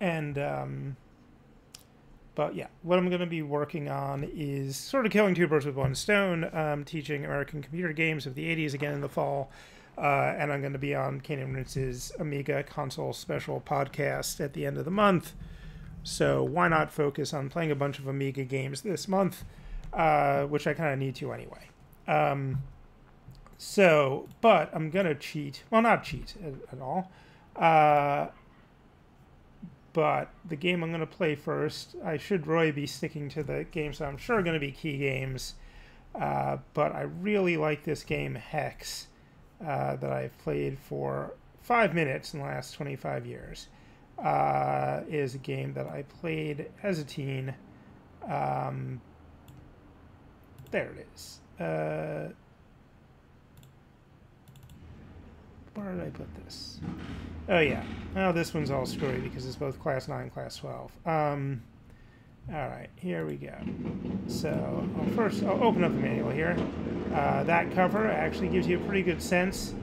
And but yeah, what I'm going to be working on is sort of killing two birds with one stone, teaching American computer games of the 80s again in the fall. And I'm going to be on Kane and Rince's Amiga console special podcast at the end of the month. So why not focus on playing a bunch of Amiga games this month, which I kind of need to anyway. So, but I'm going to cheat. Well, not cheat at all. But the game I'm going to play first, I should really be sticking to the games that I'm sure are going to be key games. But I really like this game, Hex, that I've played for 5 minutes in the last 25 years. Is a game that I played as a teen. There it is. Where did I put this? Oh, yeah. Oh, this one's all screwy because it's both Class 9 and Class 12. All right, here we go. So, first, I'll open up the manual here. That cover actually gives you a pretty good sense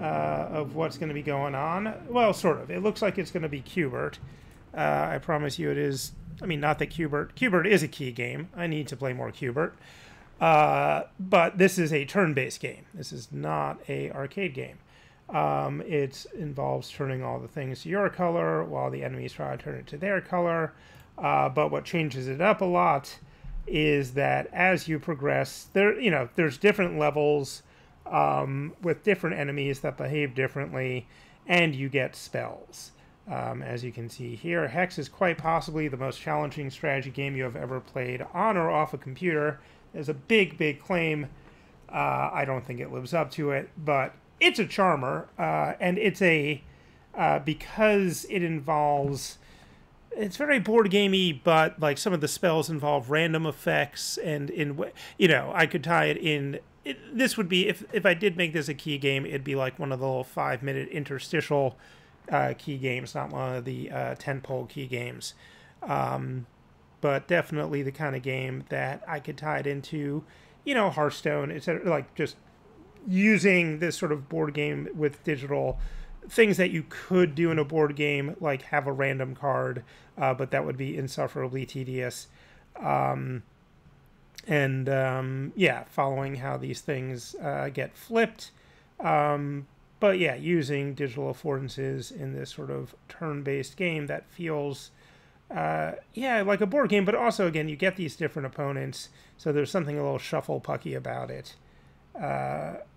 of what's going to be going on. Well, sort of. It looks like it's going to be Qbert. I promise you it is. I mean, not that Qbert is a key game. I need to play more Qbert. But this is a turn-based game. This is not a arcade game. It involves turning all the things to your color while the enemies try to turn it to their color. But what changes it up a lot is that as you progress, there's different levels with different enemies that behave differently, and you get spells. As you can see here, Hex is quite possibly the most challenging strategy game you have ever played on or off a computer. There's a big, big claim. I don't think it lives up to it, but it's a charmer, and it's a, because it involves, it's very board gamey, but like some of the spells involve random effects, and I could tie it in. This would be, if I did make this a key game, it'd be like one of the little 5-minute interstitial key games, not one of the tentpole key games. But definitely the kind of game that I could tie it into, Hearthstone, etc. Like just using this sort of board game with digital things that you could do in a board game, like have a random card, but that would be insufferably tedious. Yeah, following how these things get flipped. But yeah, using digital affordances in this sort of turn-based game that feels, yeah, like a board game. But also, again, you get these different opponents, so there's something a little shuffle-pucky about it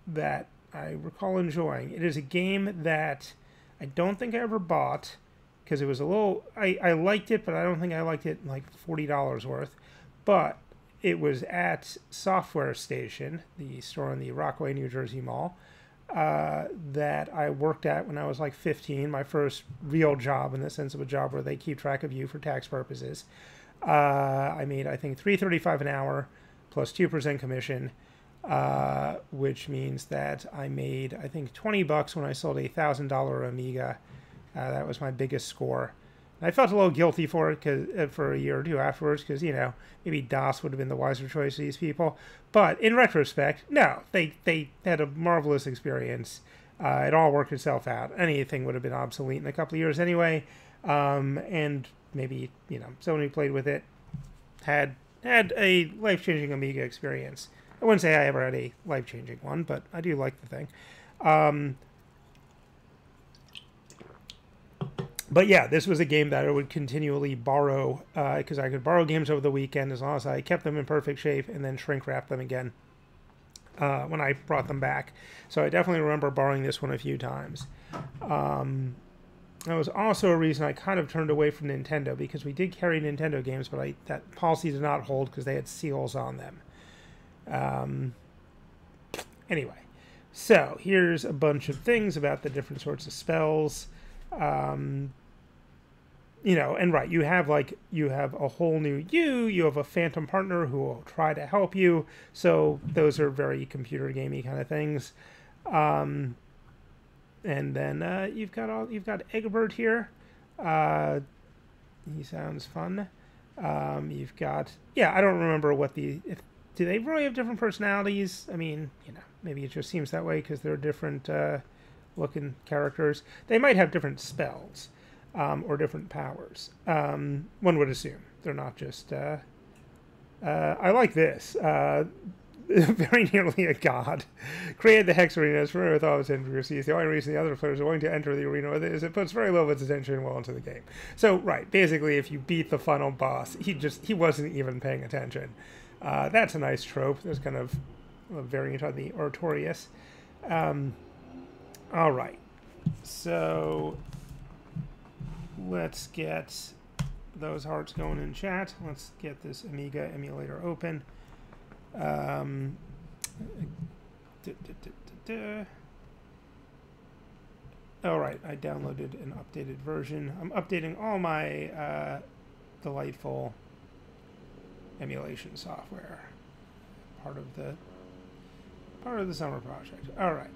that I recall enjoying. It is a game that I don't think I ever bought because it was a little... I liked it, but I don't think I liked it like $40 worth. But it was at Software Station, the store in the Rockaway, New Jersey mall, that I worked at when I was like 15, my first real job in the sense of a job where they keep track of you for tax purposes. I made, I think, $3.35 an hour plus 2% commission, which means that I made, I think, 20 bucks when I sold a $1,000 Amiga. That was my biggest score. I felt a little guilty for it for a year or two afterwards because, maybe DOS would have been the wiser choice of these people. But in retrospect, no, they had a marvelous experience. It all worked itself out. Anything would have been obsolete in a couple of years anyway. And maybe, someone who played with it had a life-changing Amiga experience. I wouldn't say I ever had a life-changing one, but I do like the thing. But yeah, this was a game that I would continually borrow because I could borrow games over the weekend as long as I kept them in perfect shape and then shrink wrap them again when I brought them back. So I definitely remember borrowing this one a few times. That was also a reason I kind of turned away from Nintendo because we did carry Nintendo games, but that policy did not hold because they had seals on them. Anyway, so here's a bunch of things about the different sorts of spells. And right, you have a whole new you have a phantom partner who will try to help you, so those are very computer gamey kind of things. And then you've got Egbert here. He sounds fun. You've got, yeah, I don't remember what do they really have different personalities? I mean, maybe it just seems that way because they're different looking characters. They might have different spells, or different powers. One would assume they're not just... I like this. Very nearly a god. Created the Hex Arena as familiar with all its intricacies. The only reason the other players are willing to enter the arena with it is it puts very little of its attention well into the game. So, right, basically if you beat the final boss, he wasn't even paying attention. That's a nice trope. There's kind of a variant on the Artorias. All right. So let's get those hearts going in chat. Let's get this Amiga emulator open. All right, I downloaded an updated version. I'm updating all my delightful emulation software. Part of the summer project. All right.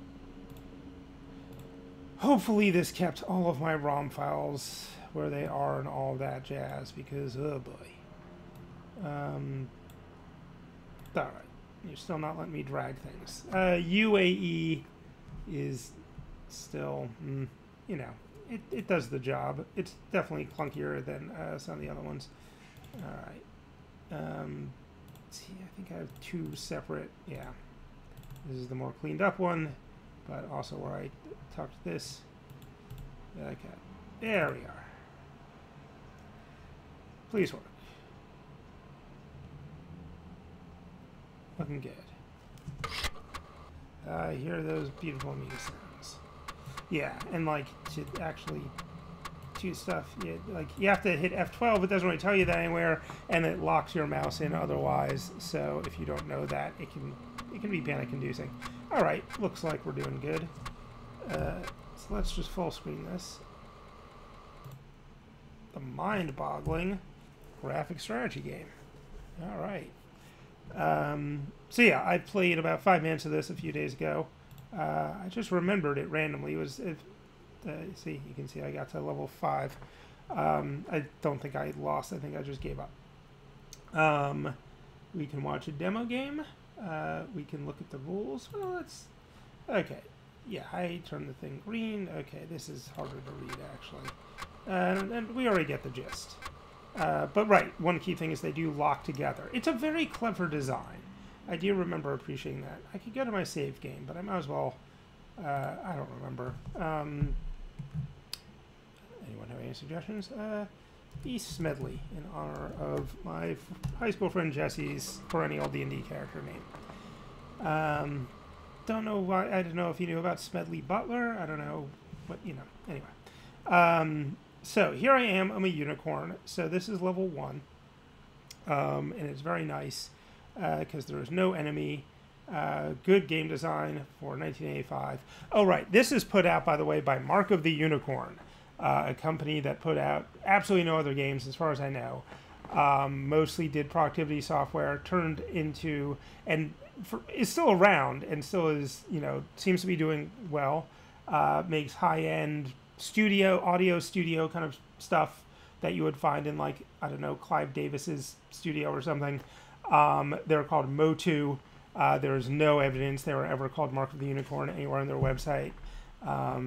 Hopefully this kept all of my ROM files where they are and all that jazz, because oh boy. All right, you're still not letting me drag things. UAE is still, you know, it does the job. It's definitely clunkier than some of the other ones. All right. See, I think I have two separate. Yeah, this is the more cleaned up one, but also where I tucked this. Okay, there we are. Please work. Looking good. I hear those beautiful Amiga sounds. Yeah, and like to actually do stuff, like you have to hit F12. It doesn't really tell you that anywhere, and it locks your mouse in otherwise. So if you don't know that, it can be panic-inducing. All right, looks like we're doing good. So let's just full screen this. The mind-boggling graphic strategy game. All right. So yeah, I played about 5 minutes of this a few days ago. I just remembered it randomly. It was, see, you can see I got to level 5. I don't think I lost. I think I just gave up. We can watch a demo game. We can look at the rules. Well, that's okay. Yeah, I turned the thing green. Okay, this is harder to read actually, and we already get the gist. But right, one key thing is they do lock together. It's a very clever design. I do remember appreciating that. I could go to my save game, but I might as well... I don't remember. Anyone have any suggestions? East Smedley, in honor of my high school friend Jesse's perennial D&D character name. Don't know why... I don't know if you knew about Smedley Butler. I don't know what... You know. Anyway. So here I am, I'm a unicorn. So this is level 1, and it's very nice because there is no enemy. Good game design for 1985. Oh, right, this is put out, by the way, by Mark of the Unicorn, a company that put out absolutely no other games as far as I know. Mostly did productivity software, turned into, and is still around and still is, you know, seems to be doing well, makes high-end studio, audio studio kind of stuff that you would find in, like, I don't know, Clive Davis's studio or something. They're called Motu. There's no evidence they were ever called Mark of the Unicorn anywhere on their website. I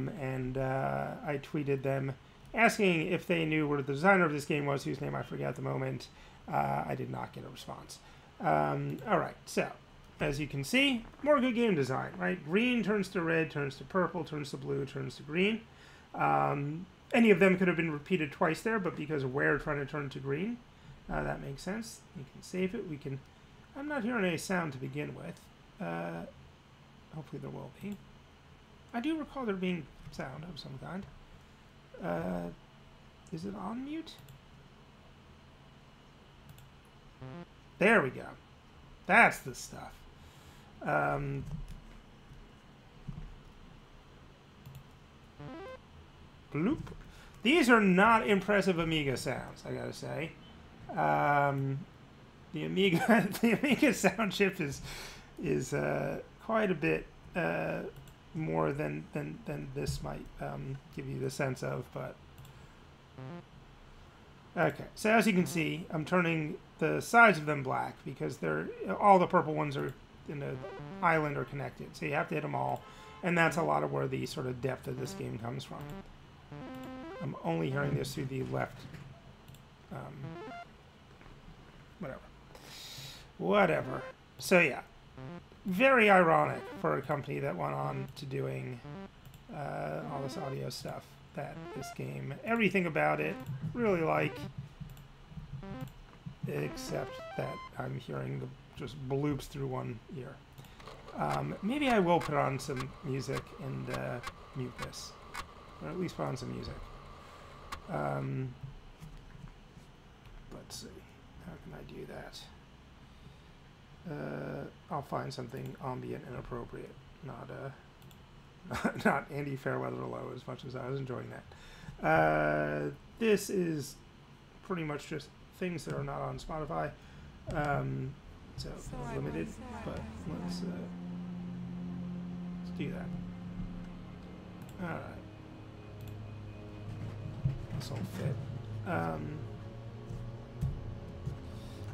tweeted them asking if they knew where the designer of this game was, whose name I forget at the moment. I did not get a response. All right, so as you can see, more good game design, right? Green turns to red, turns to purple, turns to blue, turns to green. Any of them could have been repeated twice there, but because we're trying to turn to green, that makes sense. You can save it. We can... I'm not hearing any sound to begin with. Hopefully there will be. I do recall there being sound of some kind. Is it on mute? There we go. That's the stuff. Bloop. These are not impressive Amiga sounds, I gotta say. The Amiga sound chip is quite a bit more than this might give you the sense of, but okay. So as you can see, I'm turning the sides of them black because they're all the purple ones are in the island are connected, so you have to hit them all, and that's a lot of where the sort of depth of this game comes from. I'm only hearing this through the left. Whatever. So yeah, very ironic for a company that went on to doing all this audio stuff that this game, everything about it, really like, except that I'm hearing the just bloops through one ear. Maybe I will put on some music and mute this, or at least put on some music. Let's see, how can I do that? I'll find something ambient and appropriate, not Andy Fairweather Low, as much as I was enjoying that. This is pretty much just things that are not on Spotify, so limited, but let's do that. All right, this will fit.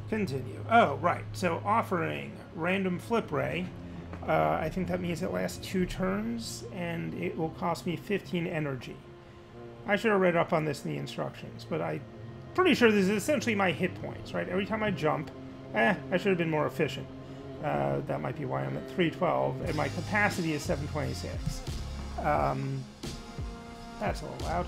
Continue. Oh, right. So offering random flip ray. I think that means it lasts 2 turns, and it will cost me 15 energy. I should have read up on this in the instructions, but I'm pretty sure this is essentially my hit points, right? Every time I jump, I should have been more efficient. That might be why I'm at 312, and my capacity is 726. That's a little loud.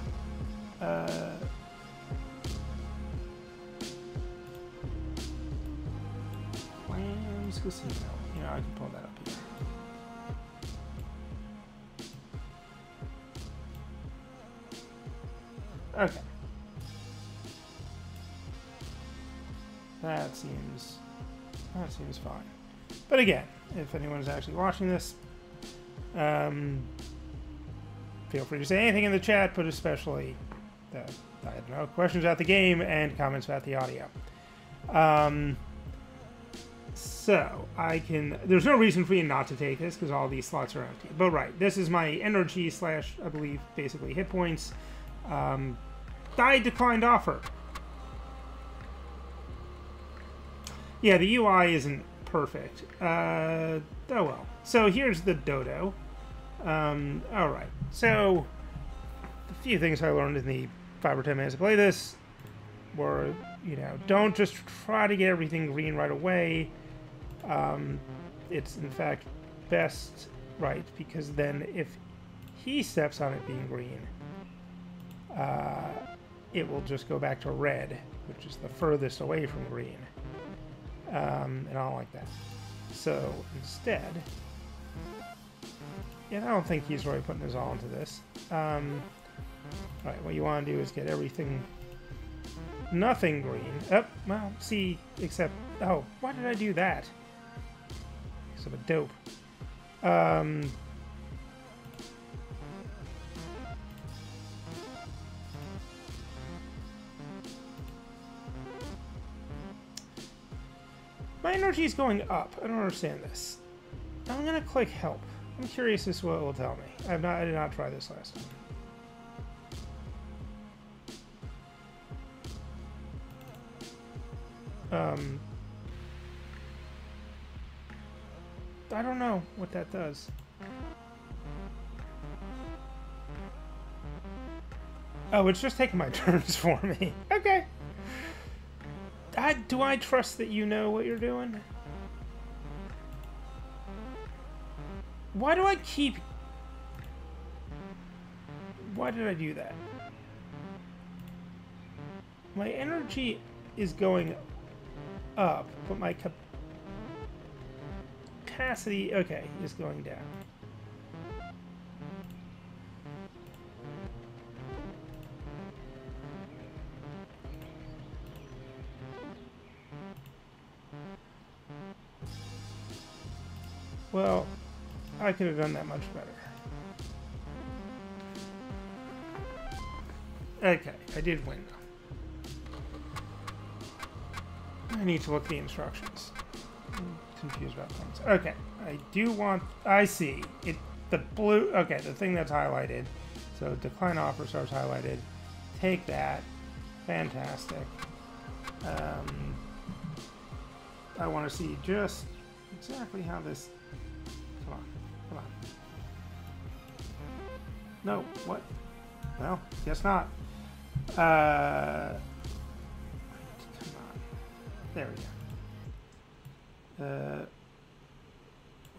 Casino. You know, I can pull that up here. Okay. That seems fine. But again, if anyone's actually watching this, feel free to say anything in the chat, but especially the, I don't know, questions about the game and comments about the audio. So I can, there's no reason for you not to take this because all these slots are empty. But right, this is my energy / I believe basically hit points. I declined offer. Yeah, the UI isn't perfect. Oh well. So here's the dodo. All right. So a few things I learned in the 5 or 10 minutes to play this were, you know, don't just try to get everything green right away. It's in fact best right, because then if he steps on it being green, it will just go back to red, which is the furthest away from green, and I don't like that. So instead, and I don't think he's really putting his all into this. All right, what you want to do is get everything, nothing green. Oh, well, see, except, oh, why did I do that? Because I'm a dope. My energy is going up. I don't understand this. I'm going to click help. I'm curious as to what it will tell me. I did not try this last time. I don't know what that does. Oh, it's just taking my turns for me. Okay. Do I trust that you know what you're doing? Why do I keep... Why did I do that? My energy is going up, but my capacity, okay, is going down. Well, I could have done that much better. Okay, I did win though. I need to look at the instructions. I'm confused about things. Okay, I do want... I see. It, the blue... Okay, the thing that's highlighted. So decline offer starts highlighted. Take that. Fantastic. I want to see just exactly how this... Come on. Come on. No, what? Well, guess not. Come on. There we go.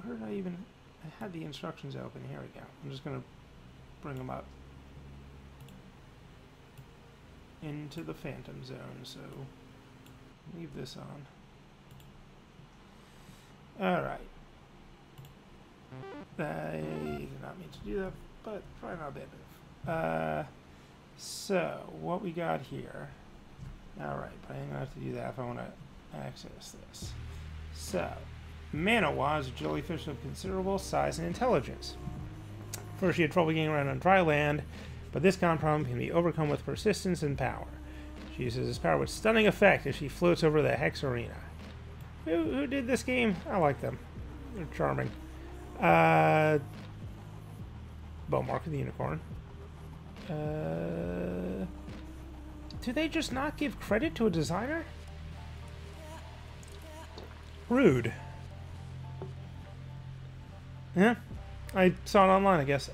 Where did I even... I had the instructions open. Here we go. I'm just going to bring them up into the phantom zone, so leave this on. Alright. I did not mean to do that, but probably not a bad move. So, what we got here... Alright, but I'm going to have to do that if I want to access this. So, Manawas, jellyfish of considerable size and intelligence. First, she had trouble getting around on dry land, but this common problem can be overcome with persistence and power. She uses this power with stunning effect as she floats over the Hex arena. Who did this game? I like them. They're charming. Mark of the Unicorn. Do they just not give credit to a designer? Rude. Yeah, I saw it online, I guess.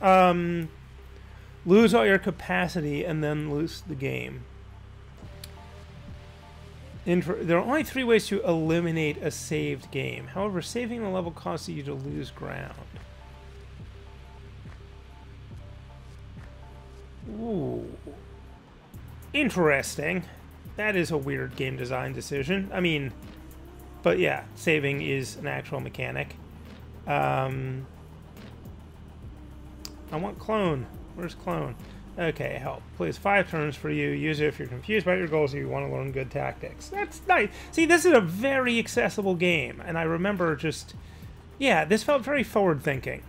Lose all your capacity and then lose the game. There are only 3 ways to eliminate a saved game. However, saving the level causes you to lose ground. Ooh. Interesting. That is a weird game design decision. I mean, but yeah, saving is an actual mechanic. I want clone. Where's clone? Okay, help. Plays 5 turns for you. Use it if you're confused about your goals or you want to learn good tactics. That's nice. See, this is a very accessible game, and I remember just... Yeah, this felt very forward-thinking.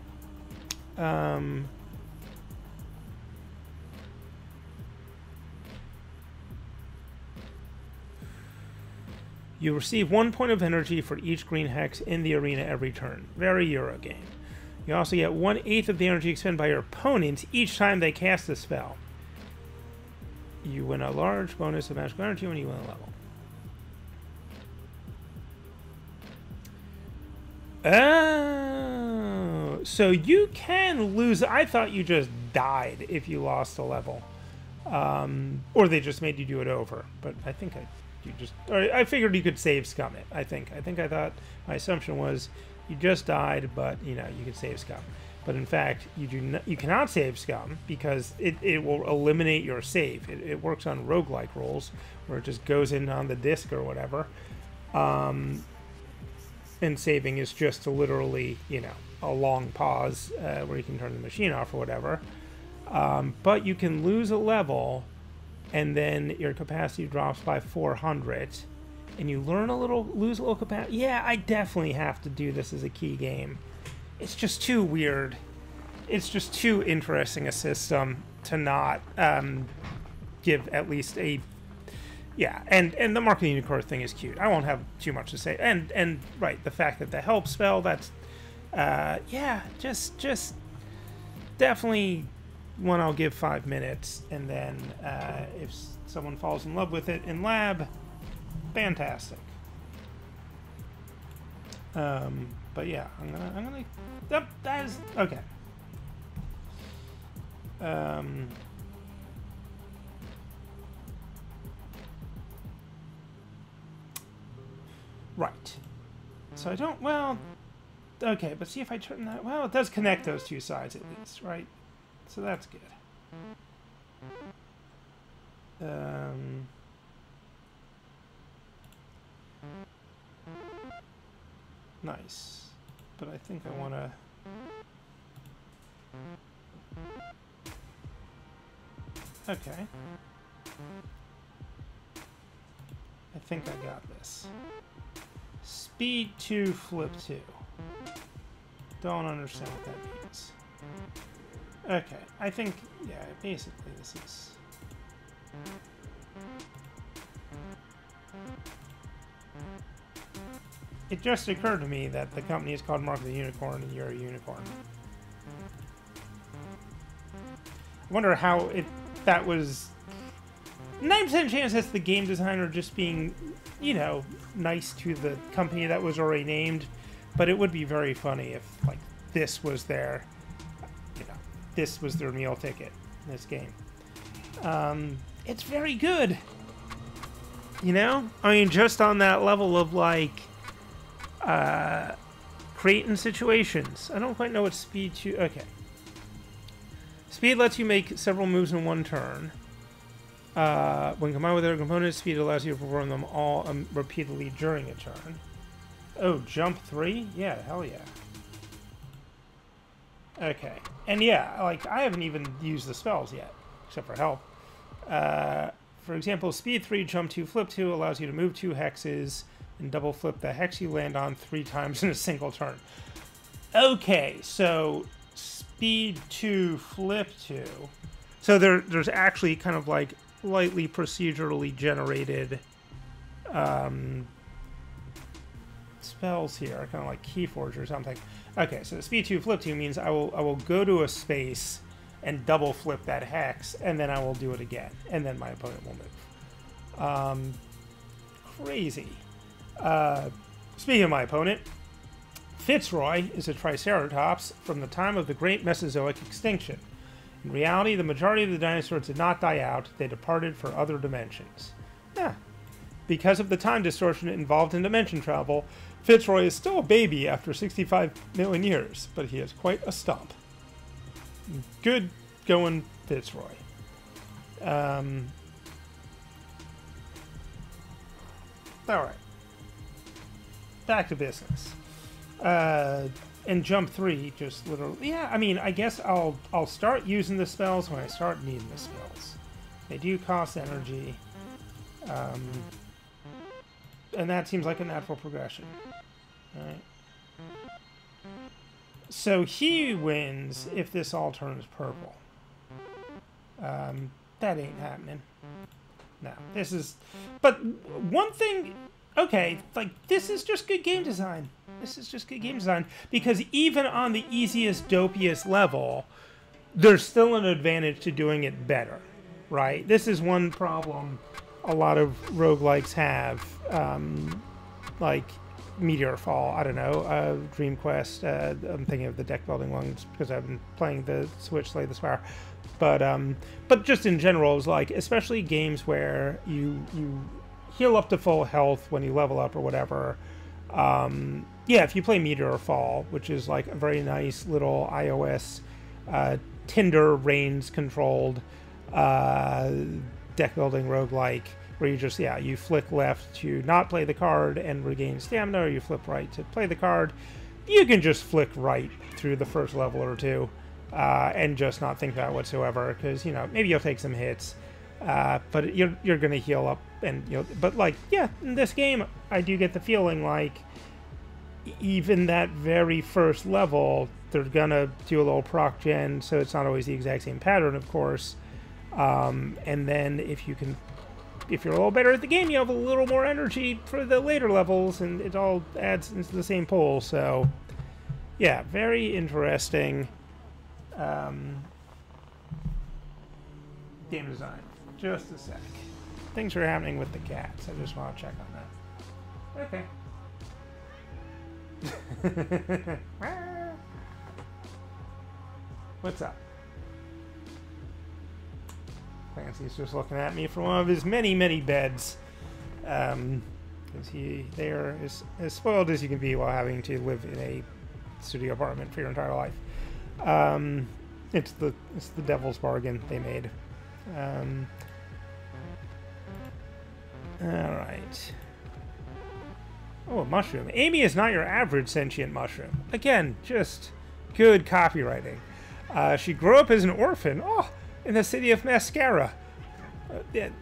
You receive 1 point of energy for each green hex in the arena every turn. Very Euro game. You also get 1/8 of the energy expended by your opponent each time they cast a spell. You win a large bonus of magical energy when you win a level. Oh, so you can lose. I thought you just died if you lost a level. Or they just made you do it over. But I think I figured you could save scum it. I thought, my assumption was, you just died, but, you know, you can save scum. But in fact, you cannot save scum because it will eliminate your save. It works on roguelike rolls where it just goes in on the disc or whatever. And saving is just literally, you know, a long pause where you can turn the machine off or whatever. But you can lose a level and then your capacity drops by 400. And you learn a little, lose a little capacity. Yeah, I definitely have to do this as a key game. It's just too weird. It's just too interesting a system to not give at least a... Yeah, and the Mark of the Unicorn thing is cute. I won't have too much to say. And right, the fact that the help spell, that's... yeah, just definitely one I'll give 5 minutes. And then if someone falls in love with it in lab... Fantastic. But yeah, I'm gonna. Yep, that is okay. Right. So I don't. Well. Okay, but see if I turn that. Well, it does connect those 2 sides at least, right? So that's good. Nice, but I think I want to... Okay. I think I got this. Speed 2, flip 2. Don't understand what that means. Okay, I think, yeah, basically this is... It just occurred to me that the company is called Mark of the Unicorn and you're a unicorn. I wonder how that was... 9% chance that's the game designer just being, you know, nice to the company that was already named. But it would be very funny if, like, this was their, you know, this was their meal ticket in this game. it's very good. You know? I mean, just on that level of, like, creating situations. I don't quite know what speed to... Okay. Speed lets you make several moves in one turn. When combined with other components, speed allows you to perform them all repeatedly during a turn. Oh, jump 3? Yeah, hell yeah. Okay. And yeah, like, I haven't even used the spells yet, except for help. For example, speed 3, jump 2, flip 2 allows you to move 2 hexes and double flip the hex you land on 3 times in a single turn. Okay, so speed 2, flip 2. So there's actually kind of like lightly procedurally generated spells here, kind of like Keyforge or something. Okay, so speed 2, flip 2 means I will go to a space and double flip that hex, and then I will do it again, and then my opponent will move. Crazy. Speaking of my opponent, Fitzroy is a triceratops from the time of the Great Mesozoic Extinction. In reality, the majority of the dinosaurs did not die out. They departed for other dimensions. Yeah. Because of the time distortion involved in dimension travel, Fitzroy is still a baby after 65 million years, but he is quite a stump. Good going, Fitzroy. All right. Back to business. And jump 3, just literally... Yeah, I mean, I guess I'll start using the spells when I start needing the spells. They do cost energy. And that seems like a natural progression. All right. So he wins if this all turns purple. That ain't happening. No, this is... But one thing... Okay, like, this is just good game design. This is just good game design. Because even on the easiest, dopiest level, there's still an advantage to doing it better, right? This is one problem a lot of roguelikes have. Like, Meteorfall, I don't know, Dream Quest. I'm thinking of the deck-building ones because I've been playing the Switch Slay the Spire. But just in general, it's like, especially games where you heal up to full health when you level up or whatever. Yeah, if you play Meteorfall, which is like a very nice little iOS Tinder Reigns-controlled deck-building roguelike, where you just, yeah, you flick left to not play the card and regain stamina, or you flip right to play the card. You can just flick right through the first level or two and just not think about it whatsoever, because, you know, maybe you'll take some hits, but you're going to heal up. And you know, but like, yeah, in this game, I do get the feeling like even that very first level, they're going to do a little proc gen, so it's not always the exact same pattern, of course. And then if you can... If you're a little better at the game, you have a little more energy for the later levels, and it all adds into the same pool. So, yeah, very interesting game design. Just a sec. Things are happening with the cats. I just want to check on that. Okay. What's up? Clancy's just looking at me from one of his many, many beds. Because they are as spoiled as you can be while having to live in a studio apartment for your entire life. It's the devil's bargain they made. All right. Oh, a mushroom. Amy is not your average sentient mushroom. Again, just good copywriting. She grew up as an orphan. Oh. In the city of Mascara,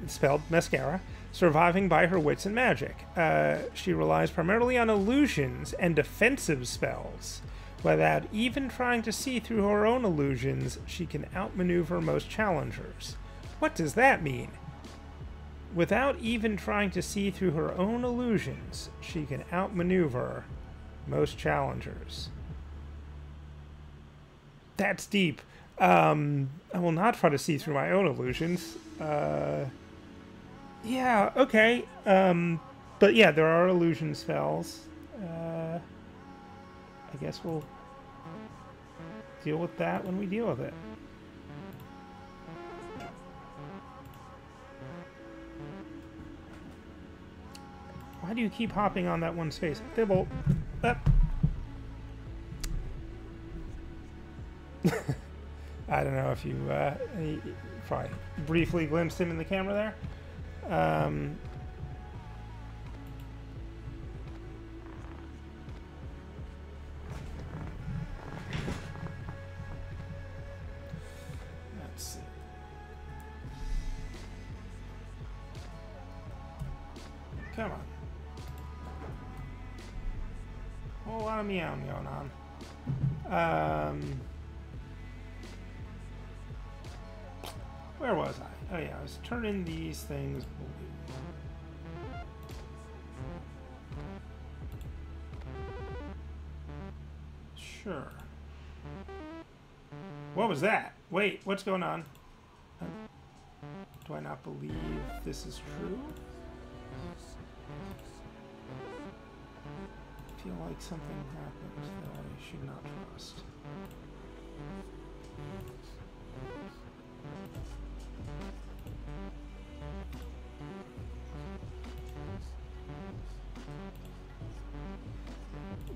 spelled Mascara, surviving by her wits and magic. She relies primarily on illusions and defensive spells. Without even trying to see through her own illusions, she can outmaneuver most challengers. What does that mean? Without even trying to see through her own illusions, she can outmaneuver most challengers. That's deep. I will not try to see through my own illusions. Yeah, okay. But yeah, there are illusion spells. I guess we'll deal with that when we deal with it. Why do you keep hopping on that one space? Dibble. I don't know if you probably briefly glimpsed him in the camera there. Come on. Whole lot of meowing going on. Where was I? Oh yeah, I was turning these things blue. Sure. What was that? Wait, what's going on? Do I not believe this is true? I feel like something happened that I should not trust.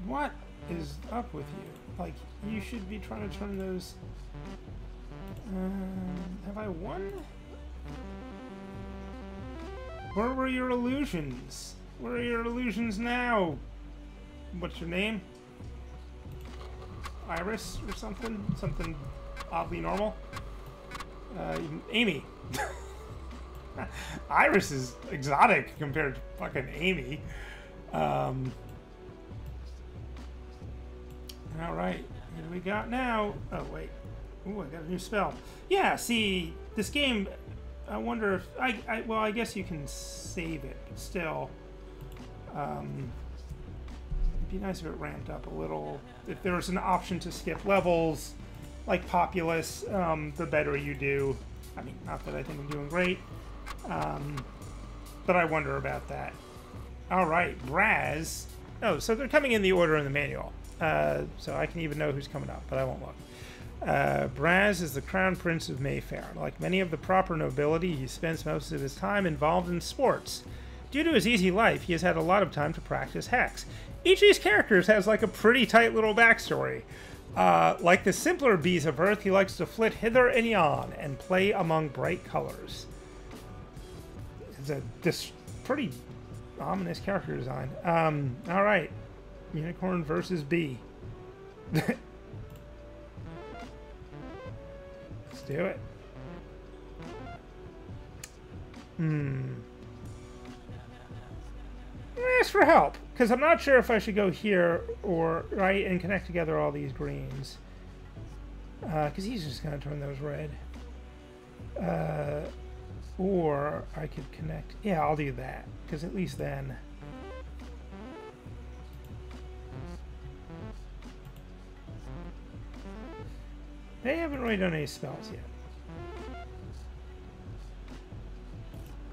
What is up with you? Like, you should be trying to turn those... have I won? Where were your illusions? Where are your illusions now? What's your name? Iris or something? Something oddly normal? Amy. Iris is exotic compared to fucking Amy. Alright, what do we got now? Oh, wait. Ooh, I got a new spell. Yeah, see, this game, I wonder if... well, I guess you can save it, but still... it'd be nice if it ramped up a little. If there was an option to skip levels, like Populous, the better you do. I mean, not that I think I'm doing great, but I wonder about that. All right, Braz. Oh, so they're coming in the order in the manual, so I can even know who's coming up, but I won't look. Braz is the Crown Prince of Mayfair. Like many of the proper nobility, he spends most of his time involved in sports. Due to his easy life, he has had a lot of time to practice Hex. Each of these characters has like a pretty tight little backstory. Like the simpler bees of Earth, he likes to flit hither and yon and play among bright colors. It's a pretty ominous character design. All right, Unicorn versus Bee. Let's do it. Ask for help, because I'm not sure if I should go here or right and connect together all these greens, because he's just going to turn those red, or I could connect. Yeah, I'll do that, because at least then they haven't really done any spells yet.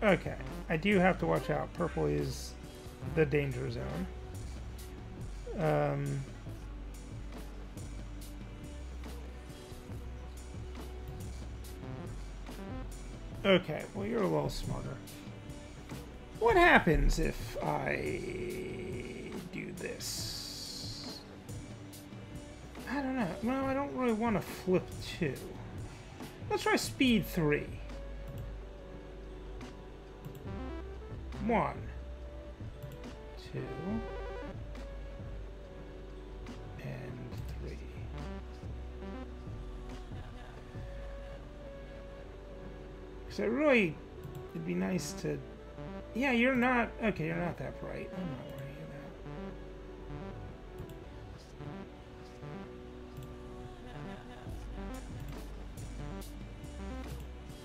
Okay, I do have to watch out. Purple is the danger zone. Okay, well, you're a little smarter. What happens if I do this? I don't know. Well, I don't really want to flip 2. Let's try speed 3. 1, 2, and 3. So really, it'd be nice to... Yeah, you're not... Okay, you're not that bright. I'm not worried about...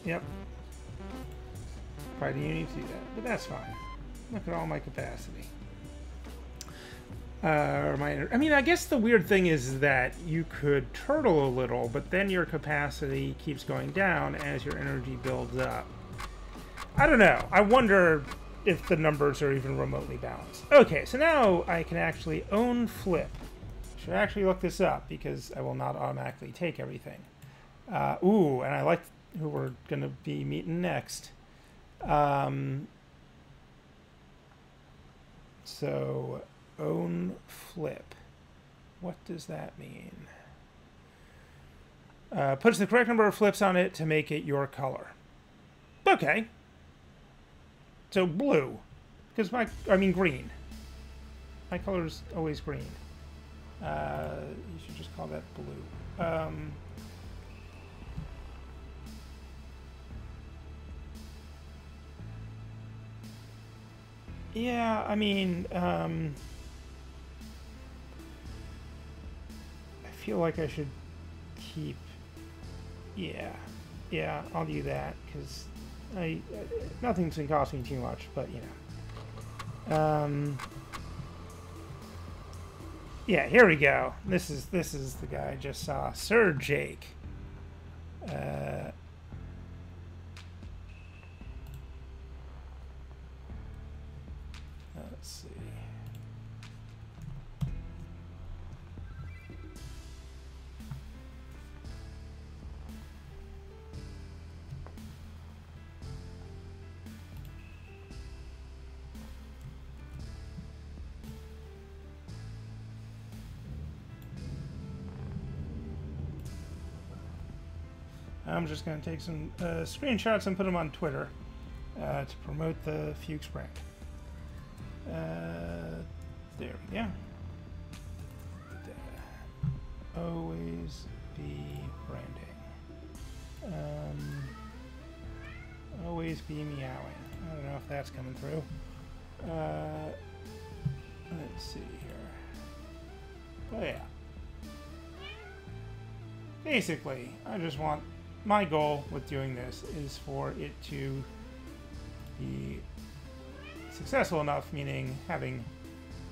Yep. Probably you need to do that, but that's fine. Look at all my capacity. I mean, I guess the weird thing is that you could turtle a little, but then your capacity keeps going down as your energy builds up. I don't know. I wonder if the numbers are even remotely balanced. Okay, so now I can actually own flip. Should I actually look this up, because I will not automatically take everything. Ooh, and I like who we're going to be meeting next. So own flip. What does that mean? Puts the correct number of flips on it to make it your color. Okay. So blue. Because I mean green. My color is always green. You should just call that blue. Yeah, I mean, I feel like I should keep, yeah, I'll do that, because nothing's going to cost me too much, but, you know. Yeah, here we go. This is the guy I just saw, Sir Jake. Let's see. I'm just going to take some screenshots and put them on Twitter to promote the Fuchs brand. There we go. Always be branding. Always be meowing. I don't know if that's coming through. Let's see here. But yeah. Basically, I just want, my goal with doing this is for it to be successful enough, meaning having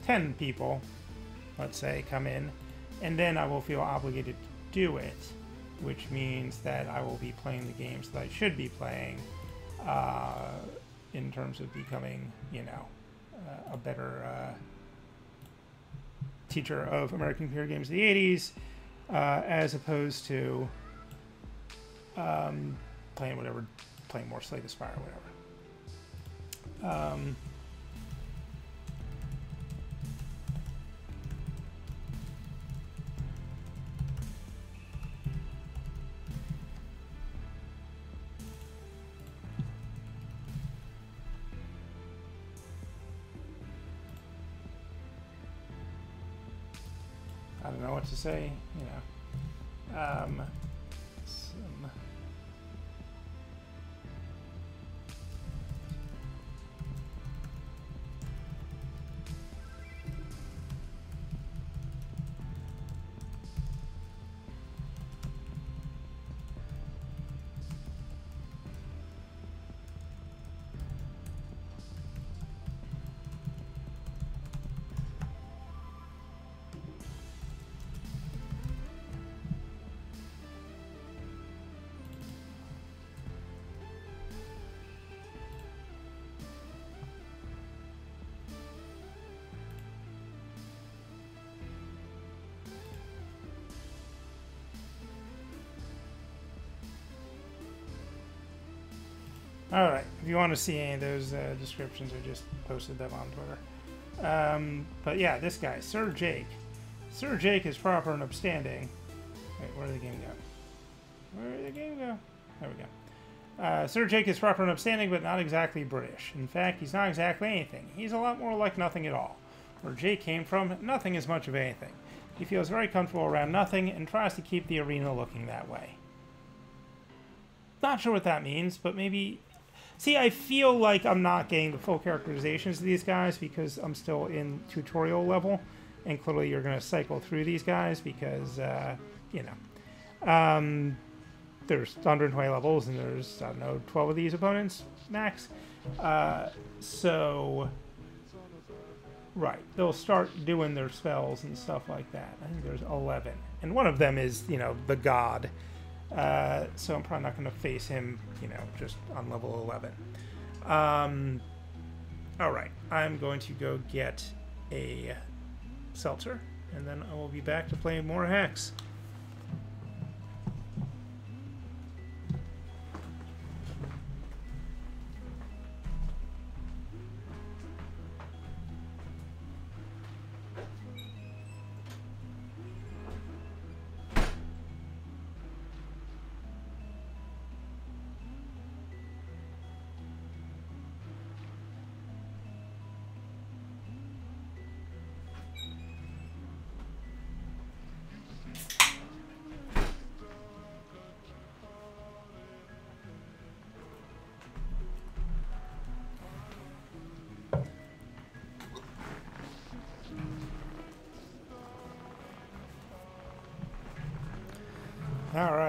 10 people, let's say, come in, and then I will feel obligated to do it, which means that I will be playing the games that I should be playing in terms of becoming, you know, a better teacher of American computer games of the 80s, as opposed to playing more Slay the Spire or whatever. I don't know what to say, you know. Some all right, if you want to see any of those descriptions, I just posted them on Twitter. But yeah, this guy, Sir Jake. Sir Jake is proper and upstanding. Wait, where did the game go? Where did the game go? There we go. Sir Jake is proper and upstanding, but not exactly British. In fact, he's not exactly anything. He's a lot more like nothing at all. Where Jake came from, nothing is much of anything. He feels very comfortable around nothing and tries to keep the arena looking that way. Not sure what that means, but maybe... See, I feel like I'm not getting the full characterizations of these guys because I'm still in tutorial level, and clearly you're going to cycle through these guys because, you know, there's 120 levels and there's, I don't know, 12 of these opponents max. So, right, they'll start doing their spells and stuff like that. I think there's 11, and one of them is, you know, the god. So I'm probably not going to face him, you know, just on level 11. All right, I'm going to go get a seltzer, and then I will be back to play more Hex.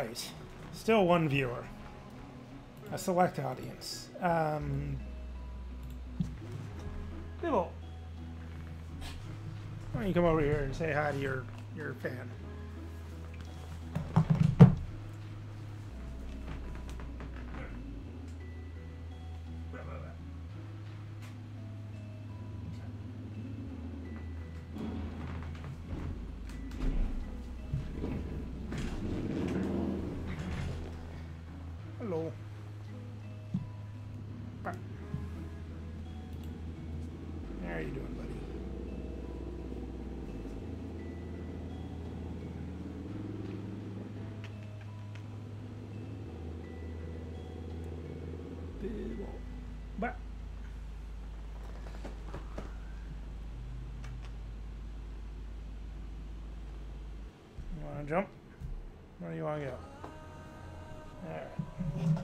right. Still one viewer. A select audience. Bibble, why don't you come over here and say hi to your fan? Jump? Where do you want to go? Alright. You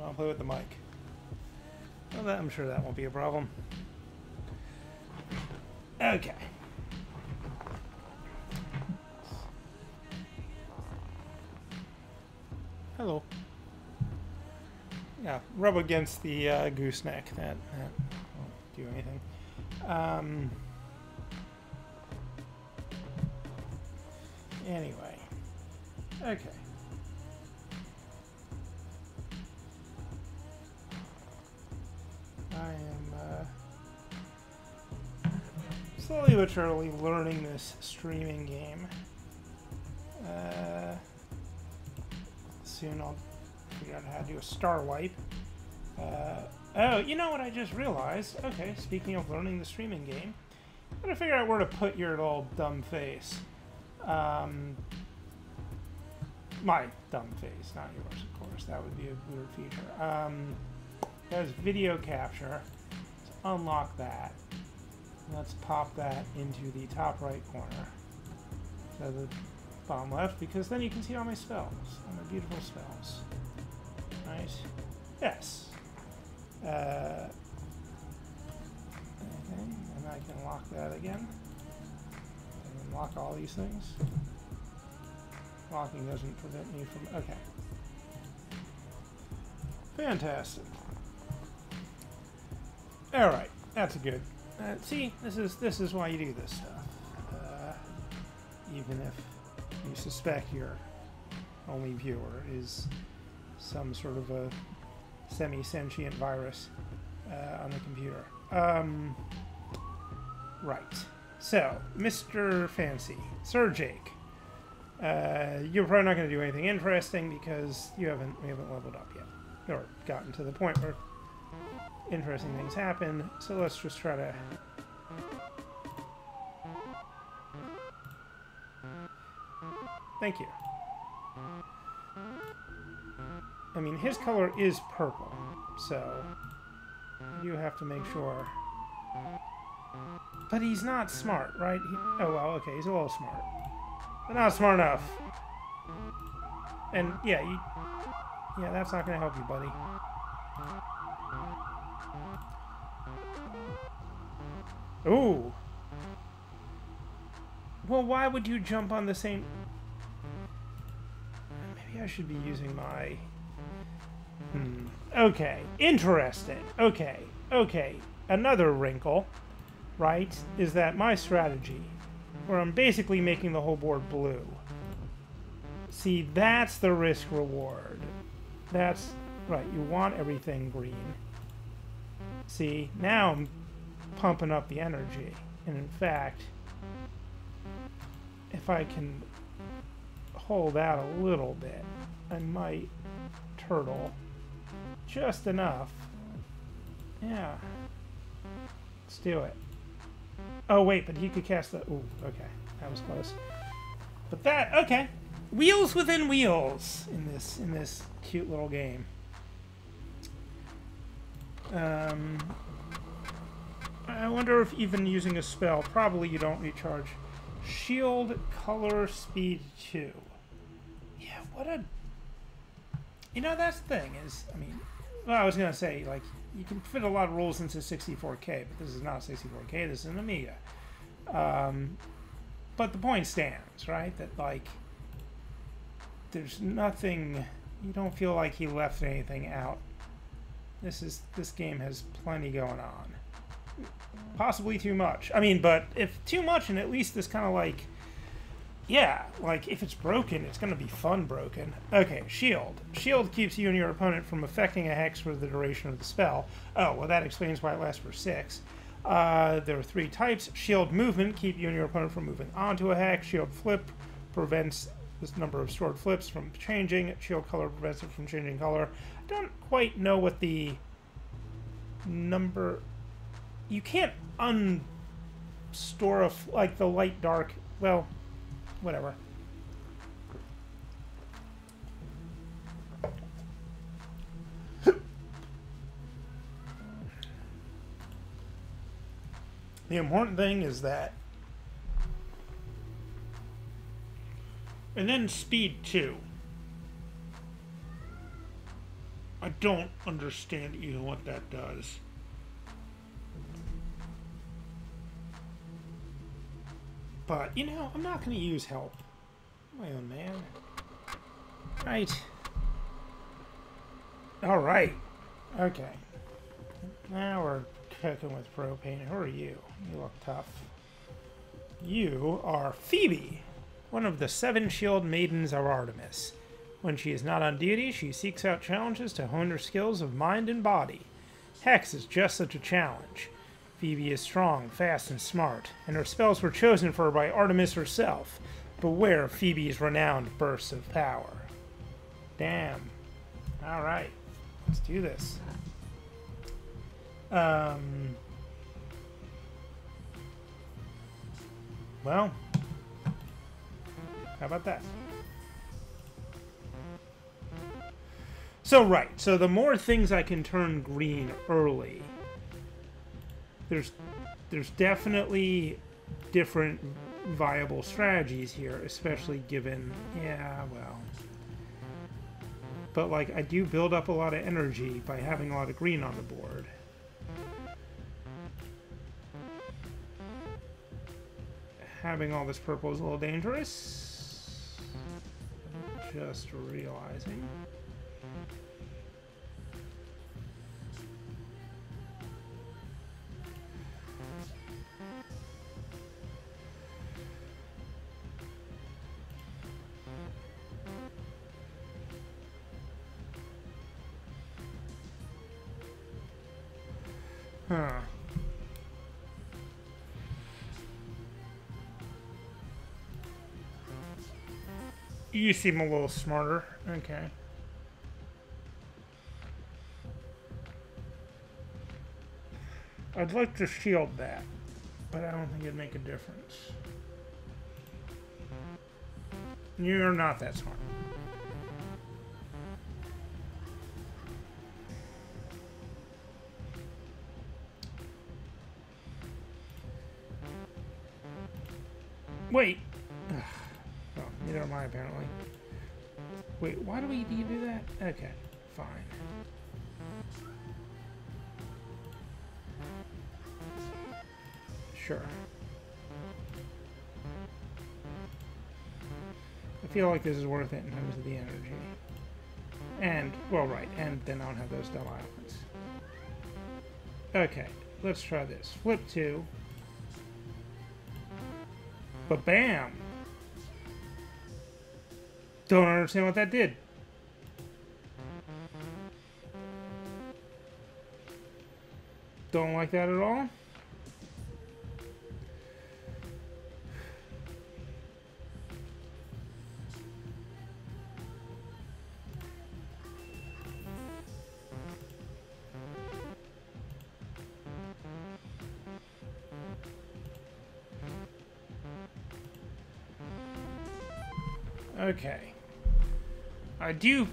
want to play with the mic? Well, I'm sure that won't be a problem. Okay. Hello. Yeah, rub against the gooseneck. That won't do anything. Anyway, okay. I am slowly but surely learning this streaming game. Soon I'll figure out how to do a star wipe. Oh, you know what I just realized? Okay, speaking of learning the streaming game, I'm gonna figure out where to put your little dumb face. My dumb face, not yours, of course. That would be a weird feature. There's video capture. Let's unlock that. Let's pop that into the top right corner. So the bottom left, because then you can see all my spells. All my beautiful spells. Right? Yes. And I can lock that again. Lock all these things. Locking doesn't prevent me from... Okay. Fantastic. Alright, that's good. See, this is why you do this stuff. Even if you suspect your only viewer is some sort of a semi-sentient virus on the computer. Right. So, Mr. Fancy, Sir Jake, you're probably not going to do anything interesting because we haven't leveled up yet, or gotten to the point where interesting things happen. So let's just try to. Thank you. I mean, his color is purple, so you have to make sure. But he's not smart, right? Oh, well, okay, he's a little smart. But not smart enough. And, yeah, yeah, that's not going to help you, buddy. Ooh! Well, why would you jump on the same... Maybe I should be using my... Okay, interesting. Okay. Another wrinkle... Right, is that my strategy, where I'm basically making the whole board blue. See, that's the risk reward. That's right, you want everything green. See, now I'm pumping up the energy. And in fact, if I can hold out a little bit, I might turtle just enough. Yeah. Let's do it. Oh, wait, but he could cast the... Ooh, okay. That was close. But that... Okay. Wheels within wheels in this cute little game. I wonder if even using a spell, probably you don't recharge. Shield, color, speed, 2. Yeah, what a... You know, that's the thing is... I mean, well, I was going to say, like... You can fit a lot of rules into 64K, but this is not 64K, this is an Amiga. But the point stands, right? That, like, there's nothing, you don't feel like he left anything out. This game has plenty going on. Possibly too much. I mean, but if too much, and at least this kind of like, yeah, like if it's broken, it's going to be fun broken. Okay, shield. Shield keeps you and your opponent from affecting a hex for the duration of the spell. Oh, well, that explains why it lasts for 6. There are 3 types. Shield movement, keep you and your opponent from moving onto a hex. Shield flip prevents this number of sword flips from changing. Shield color prevents it from changing color. I don't quite know what the number... You can't unstore a... Like the light, dark... Well, whatever. The important thing is that... And then speed 2. I don't understand even what that does. But, you know, I'm not going to use help. My own man. Right. All right. Okay. Now we're cooking with propane. Who are you? You look tough. You are Phoebe, one of the 7 shield maidens of Artemis. When she is not on duty, she seeks out challenges to hone her skills of mind and body. Hex is just such a challenge. Phoebe is strong, fast, and smart, and her spells were chosen for her by Artemis herself. Beware of Phoebe's renowned bursts of power. Damn. Alright. Let's do this. Well. How about that? So, right. So the more things I can turn green early... There's definitely different viable strategies here, especially given, yeah, well. But, like, I do build up a lot of energy by having a lot of green on the board. Having all this purple is a little dangerous. Just realizing. Huh. You seem a little smarter. Okay. I'd like to shield that, but I don't think it'd make a difference. You're not that smart. Wait. Ugh. Well, neither am I, apparently. Wait, why do we need to do that? Okay, fine. Sure. I feel like this is worth it in terms of the energy. And, well, right, and then I don't have those dumb islands. Okay, let's try this. Flip 2. But bam! Don't understand what that did. Don't like that at all. Okay. I do...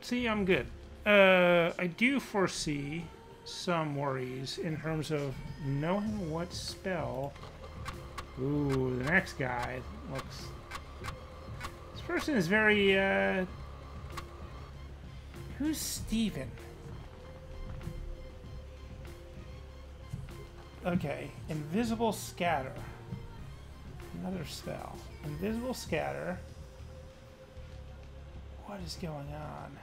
See, I'm good. I do foresee some worries in terms of knowing what spell... Ooh, the next guy looks... This person is very, Who's Steven? Okay, Invisible Scatter. Another spell. Invisible Scatter... What is going on?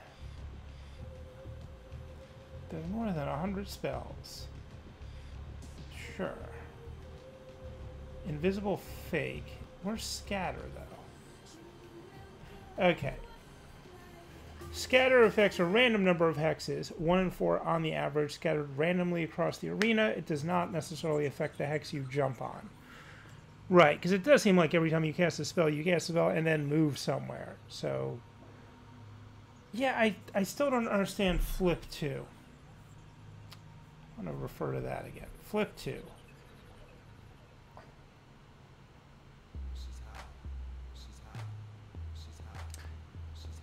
There's more than 100 spells. Sure. Invisible Fake. Where's Scatter, though? Okay. Scatter affects a random number of hexes, 1 in 4 on the average, scattered randomly across the arena. It does not necessarily affect the hex you jump on. Right, because it does seem like every time you cast a spell and then move somewhere. So, yeah, I still don't understand Flip 2. I'm going to refer to that again. Flip 2.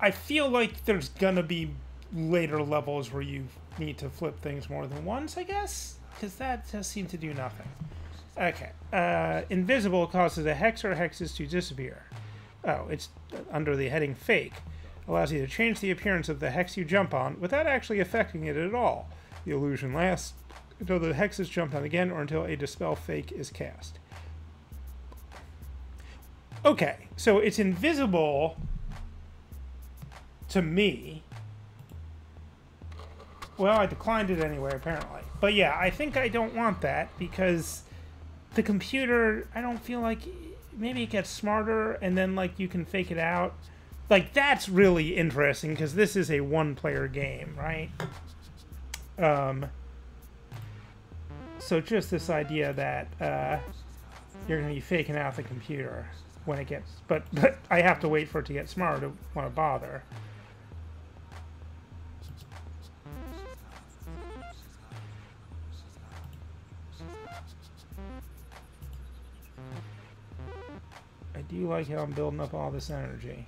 I feel like there's gonna be later levels where you need to flip things more than once, I guess? Because that just seemed to do nothing. Okay. Invisible causes a hex or hexes to disappear. Oh, it's under the heading Fake. Allows you to change the appearance of the hex you jump on without actually affecting it at all. The illusion lasts until the hex is jumped on again or until a Dispel Fake is cast. Okay, so it's invisible to me. Well, I declined it anyway, apparently. But yeah, I think I don't want that because the computer, I don't feel like, maybe it gets smarter and then like you can fake it out. Like that's really interesting because this is a one-player game, right? So just this idea that you're gonna be faking out the computer when it gets, but I have to wait for it to get smarter to want to bother. I do like how I'm building up all this energy.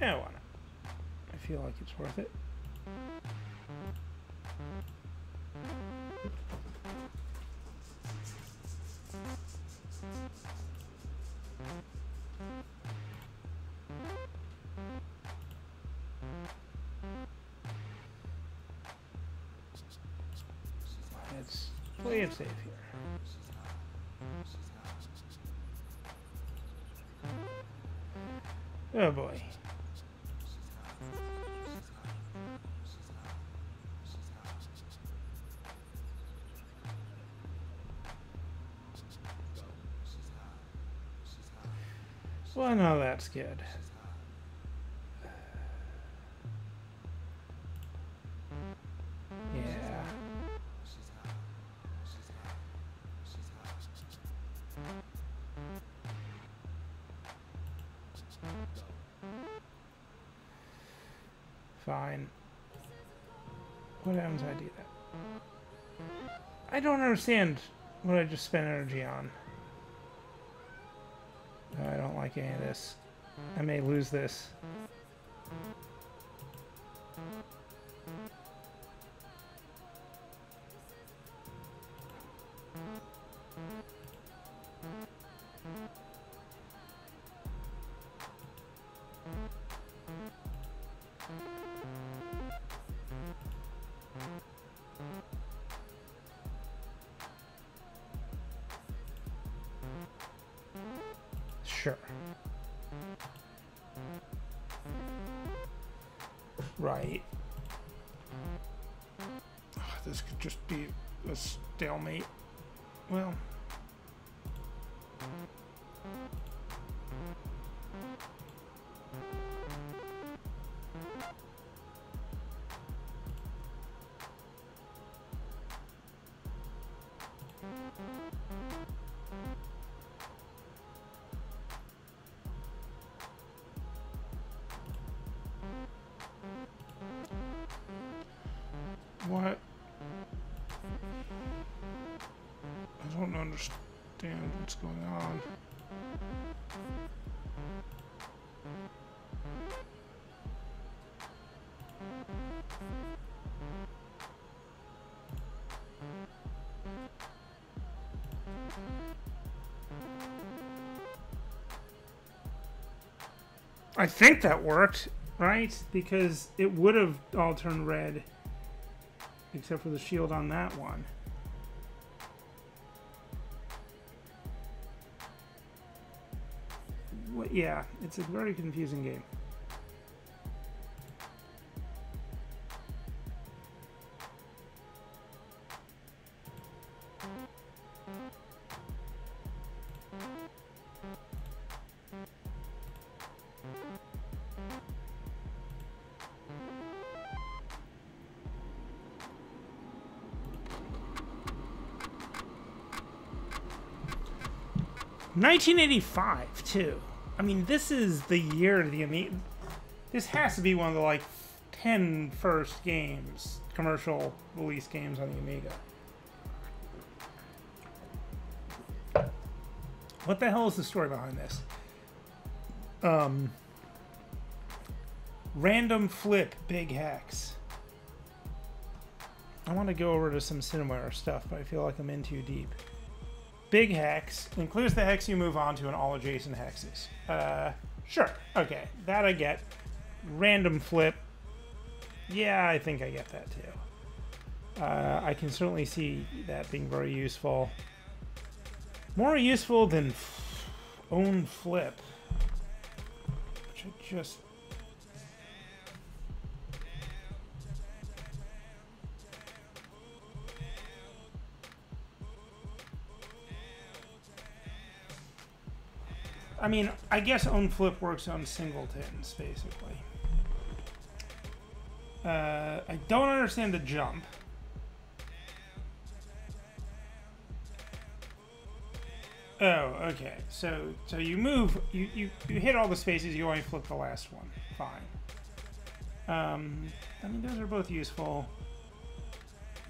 Yeah, why not? I feel like it's worth it. Let's play it safe here. Oh boy. Well, no, that's good. Yeah. Fine. What happens if I do that? I don't understand what I just spent energy on. I don't like any of this. I may lose this. Sure. Right. Ugh, this could just be a stalemate. Well. What? I don't understand what's going on. I think that worked, right? Because it would have all turned red, except for the shield on that one. What, yeah, it's a very confusing game. $1985 too. I mean, this is the year of the Amiga. This has to be one of the like 10 first games, commercial release games on the Amiga. What the hell is the story behind this? Random flip, big hex. I want to go over to some Cinemaware stuff, but I feel like I'm in too deep. Big hex includes the hex you move on to and all adjacent hexes. Sure. Okay, that I get. Random flip. Yeah, I think I get that too. I can certainly see that being very useful. More useful than own flip. Which I just... I mean, I guess own flip works on singletons, basically. I don't understand the jump. Oh, okay. So you move, you hit all the spaces. You only flip the last one. Fine. I mean, those are both useful.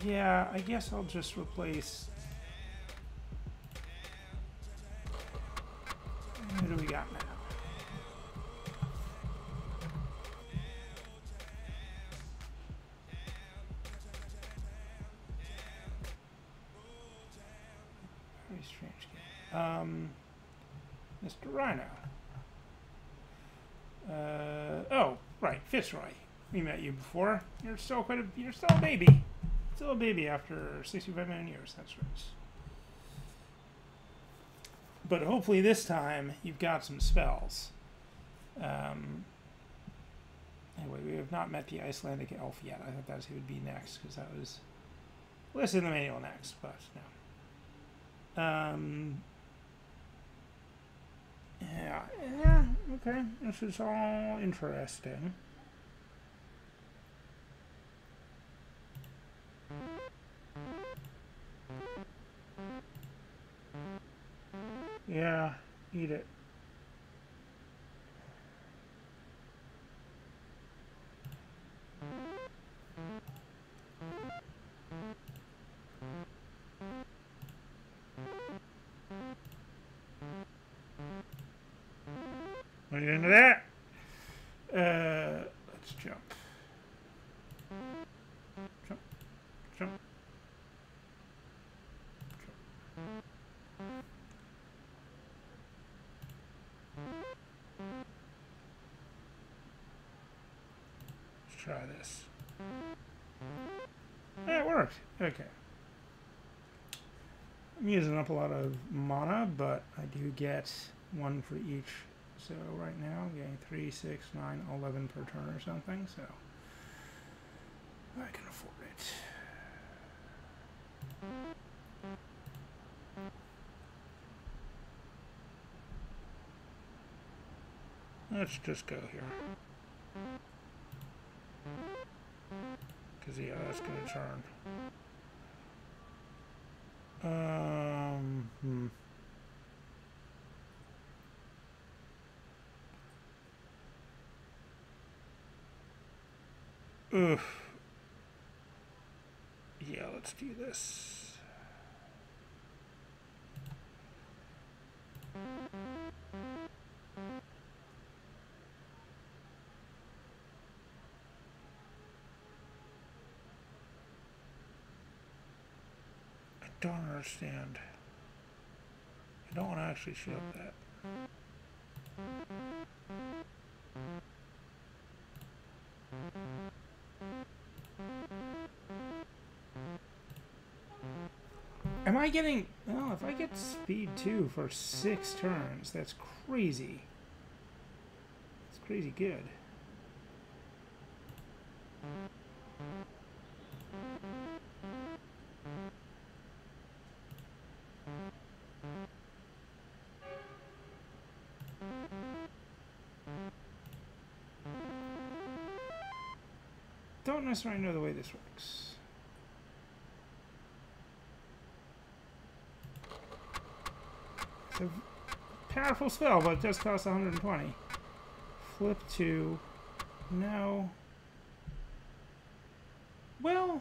Yeah, I guess I'll just replace. What do we got now? Very strange game. Mr. Rhino. Oh, right, Fitzroy. We met you before. You're still quite a. You're still a baby. Still a baby after 65 million years. That's right. But hopefully this time you've got some spells. Anyway, we have not met the Icelandic elf yet. I thought that's who would be next, because that was listed in the manual next, but no. Yeah, okay. This is all interesting. Yeah, eat it. Right into that. Let's jump. Jump. Jump. Try this. Yeah, it worked. Okay. I'm using up a lot of mana, but I do get one for each. So right now I'm getting 3, 6, 9, 11 per turn or something. So I can afford it. Let's just go here. Because, yeah, that's going to turn. Oof. Yeah, let's do this. Don't understand. I don't want to actually shield that. Am I getting... Well, if I get speed 2 for 6 turns, that's crazy. It's crazy good. Don't necessarily know the way this works. It's a powerful spell, but it does cost 120. Flip 2. No. Well,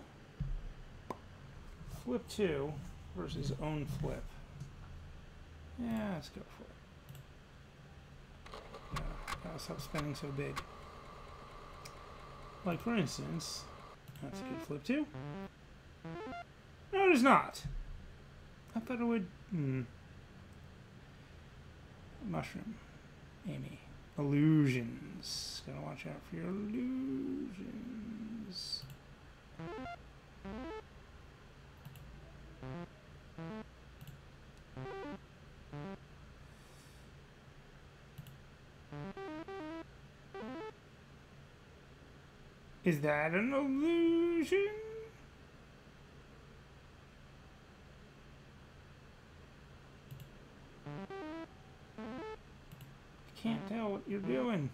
flip 2 versus own flip. Yeah, let's go for it. Yeah, gotta stop spending so big. Like, for instance, that's a good flip 2. No, it is not. I thought it would... Mushroom. Amy. Illusions. Gotta watch out for your illusions. Is that an illusion? I can't tell what you're doing.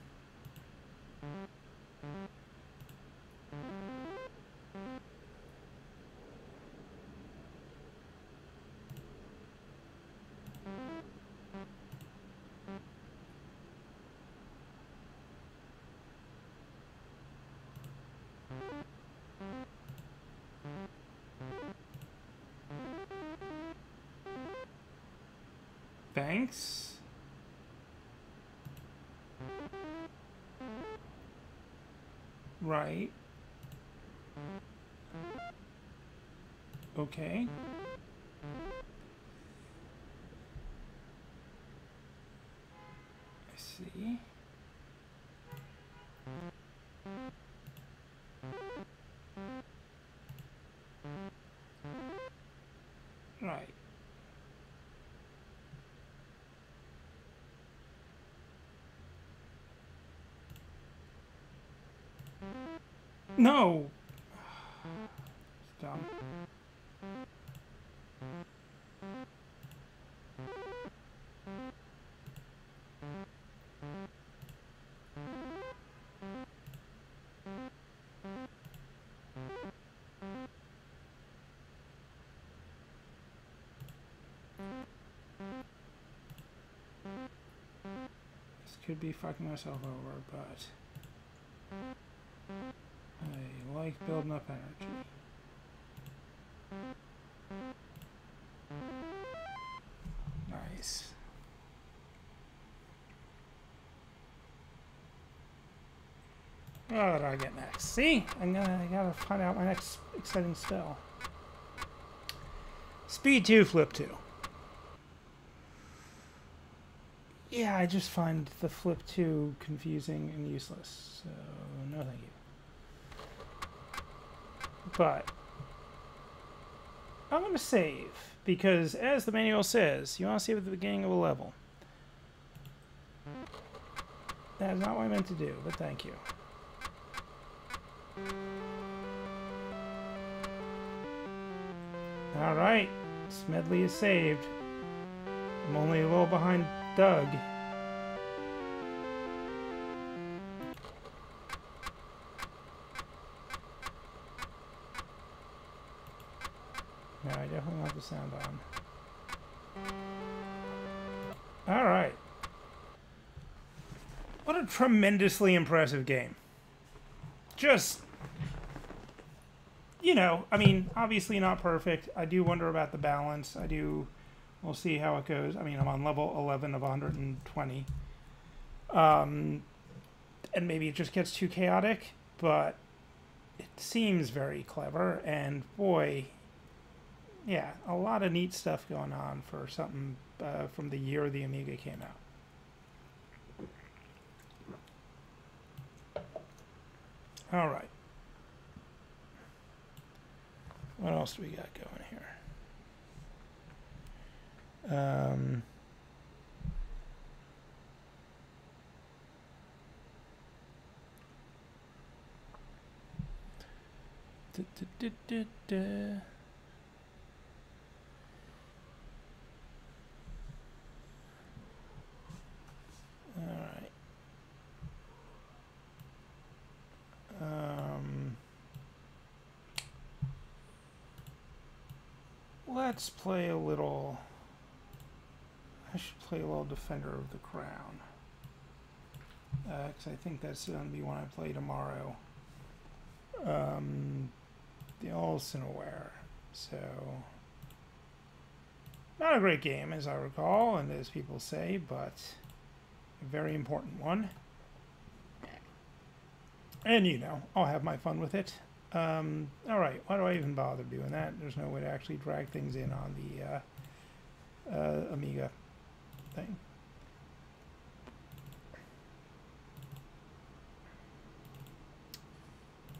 Thanks. Right. Okay. I see. Right. No! It's dumb. This could be fucking myself over, but... like building up energy. Nice. What do I get next? See? I gotta find out my next exciting spell. Speed 2, flip 2. Yeah, I just find the flip 2 confusing and useless, so no thank you. But I'm going to save, because as the manual says, you want to save at the beginning of a level. That is not what I meant to do, but thank you. Alright, Smedley is saved. I'm only a little behind Doug. Sound on. All right. What a tremendously impressive game. Just, you know, I mean, obviously not perfect. I do wonder about the balance. We'll see how it goes. I mean, I'm on level 11 of 120. And maybe it just gets too chaotic, but it seems very clever, and boy, yeah, a lot of neat stuff going on for something from the year the Amiga came out. All right. What else do we got going here? All right. Let's play a little. I should play a little Defender of the Crown, because I think that's going to be one I play tomorrow. The old Cinemaware, so not a great game as I recall, and as people say, but a very important one. And you know, I'll have my fun with it. All right, why do I even bother doing that? There's no way to actually drag things in on the Amiga thing.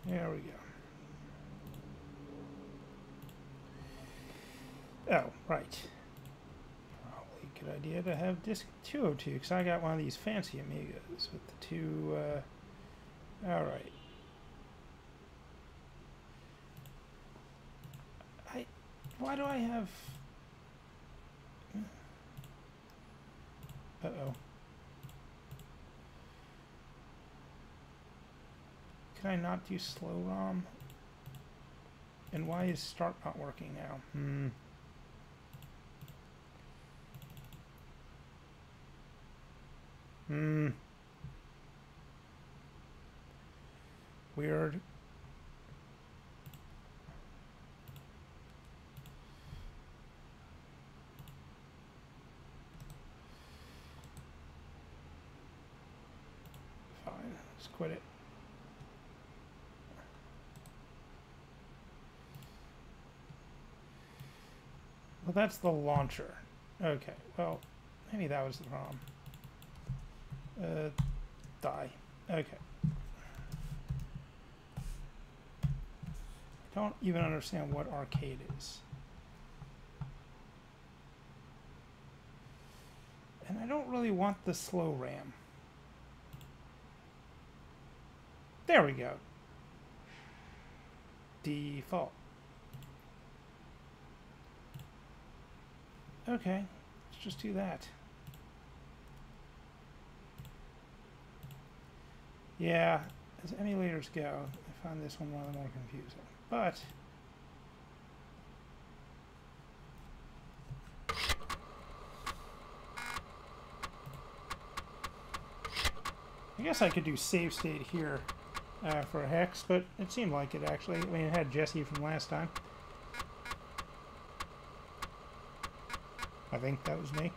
There we go. Oh, right. Probably a good idea to have disc 202, because I got one of these fancy Amigas with the two, all right. Why do I have... Uh-oh. Can I not do slow ROM? And why is start not working now? Hmm. Hmm. Weird. Fine, let's quit it. Well, that's the launcher. Okay, well, maybe that was the ROM. Die. Okay. Don't even understand what arcade is. And I don't really want the slow RAM. There we go. Default. Okay, let's just do that. Yeah, as emulators go, I find this one one of the more confusing. But I guess I could do save state here for Hex, but it seemed like it actually. I mean, it had Jesse from last time. I think that was me.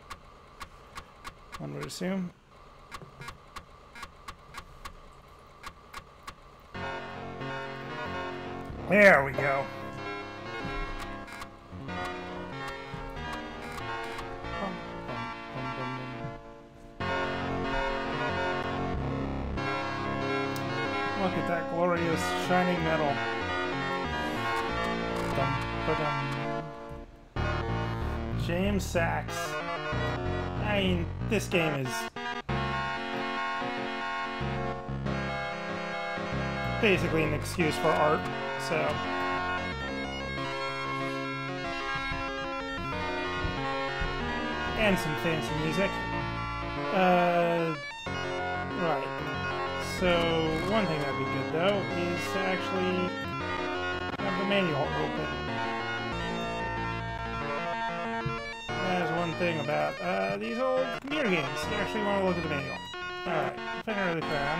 One would assume. There we go. Look at that glorious shining metal. Jim Sachs. I mean, this game is basically an excuse for art. So and some fancy music. Right. So one thing that'd be good though is to actually have the manual open. That is one thing about these old computer games. You actually want to look at the manual. Alright, Defender of the Crown.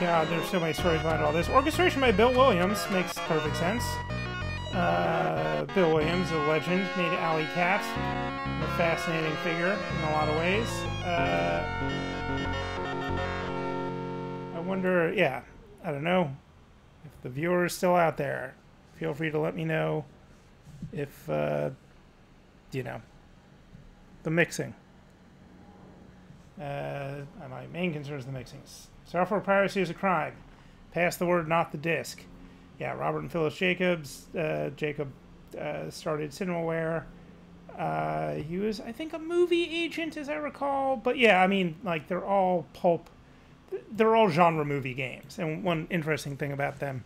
God, there's so many stories behind all this. Orchestration by Bill Williams makes perfect sense. Bill Williams, a legend, made Alley Cat, a fascinating figure in a lot of ways. I wonder, yeah, I don't know. If the viewer is still out there, feel free to let me know if, you know, the mixing. My main concern is the mixing. Software piracy is a crime. Pass the word, not the disc. Yeah, Robert and Phyllis Jacobs, Jacob started Cinemaware. He was, I think, a movie agent, as I recall. But yeah, I mean, like, they're all pulp. They're all genre movie games. And one interesting thing about them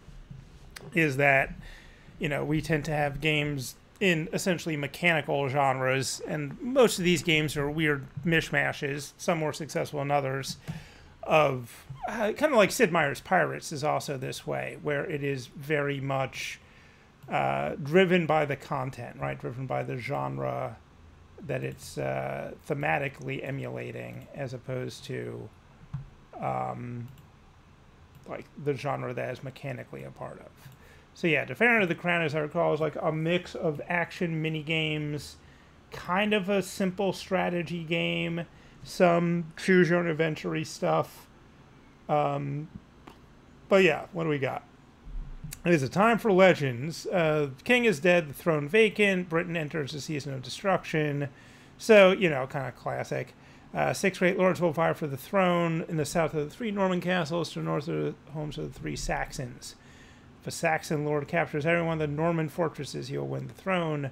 is that, you know, we tend to have games in essentially mechanical genres, and most of these games are weird mishmashes, some more successful than others, of kind of like Sid Meier's Pirates is also this way, where it is very much driven by the content, right? Driven by the genre that it's thematically emulating, as opposed to like the genre that is mechanically a part of. So yeah, Defender of the Crown, as I recall, is like a mix of action minigames, kind of a simple strategy game, some choose-your-own-adventure-y stuff. But yeah, what do we got? It is a time for legends. The king is dead, the throne vacant, Britain enters the season of destruction. So, you know, kind of classic. 6 great lords will vie for the throne in the south of the 3 Norman castles, to the north of the homes of the 3 Saxons. If a Saxon lord captures everyone of the Norman fortresses, he'll win the throne.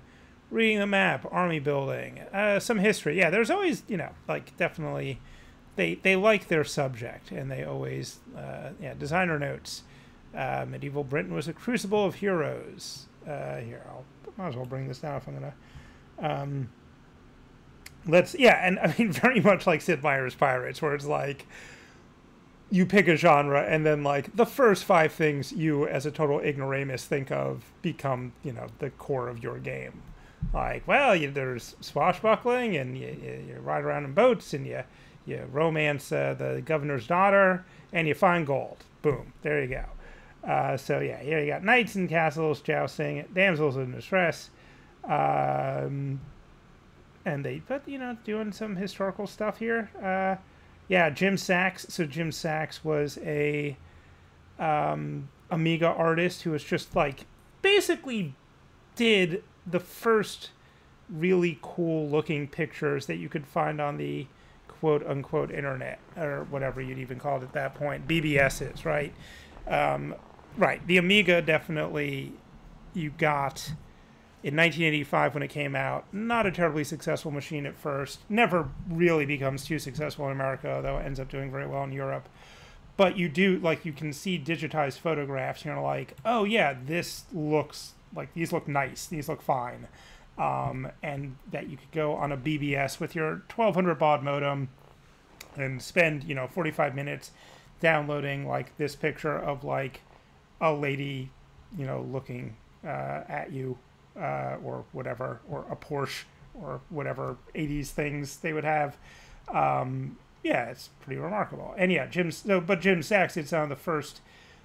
Reading the map, army building, some history. Yeah, there's always, you know, like, definitely, they like their subject, and they always, yeah, designer notes. Medieval Britain was a crucible of heroes. Here, I'll might as well bring this down if I'm gonna. Let's, yeah, and I mean, very much like Sid Meier's Pirates, where it's like, you pick a genre, and then, like, the first 5 things you, as a total ignoramus, think of become, you know, the core of your game. Like, well, there's swashbuckling, and you ride around in boats, and you romance the governor's daughter, and you find gold. Boom. There you go. So, yeah, here you got knights and castles, jousting, damsels in distress, and they, but, you know, doing some historical stuff here. Yeah, Jim Sachs. So Jim Sachs was a Amiga artist who was just like basically did the first really cool looking pictures that you could find on the quote unquote internet, or whatever you'd even call it at that point. BBSs, right? Right. The Amiga, definitely, you got in 1985 when it came out, not a terribly successful machine at first, never really becomes too successful in America, though it ends up doing very well in Europe. But you do, like, you can see digitized photographs, and you're like, oh yeah, this looks, like, these look nice, these look fine. And that you could go on a BBS with your 1200 baud modem and spend, you know, 45 minutes downloading, like, this picture of, like, a lady, you know, looking at you. Or whatever, or a Porsche, or whatever 80s things they would have. Yeah, it's pretty remarkable. And yeah, Jim Sachs did some of the first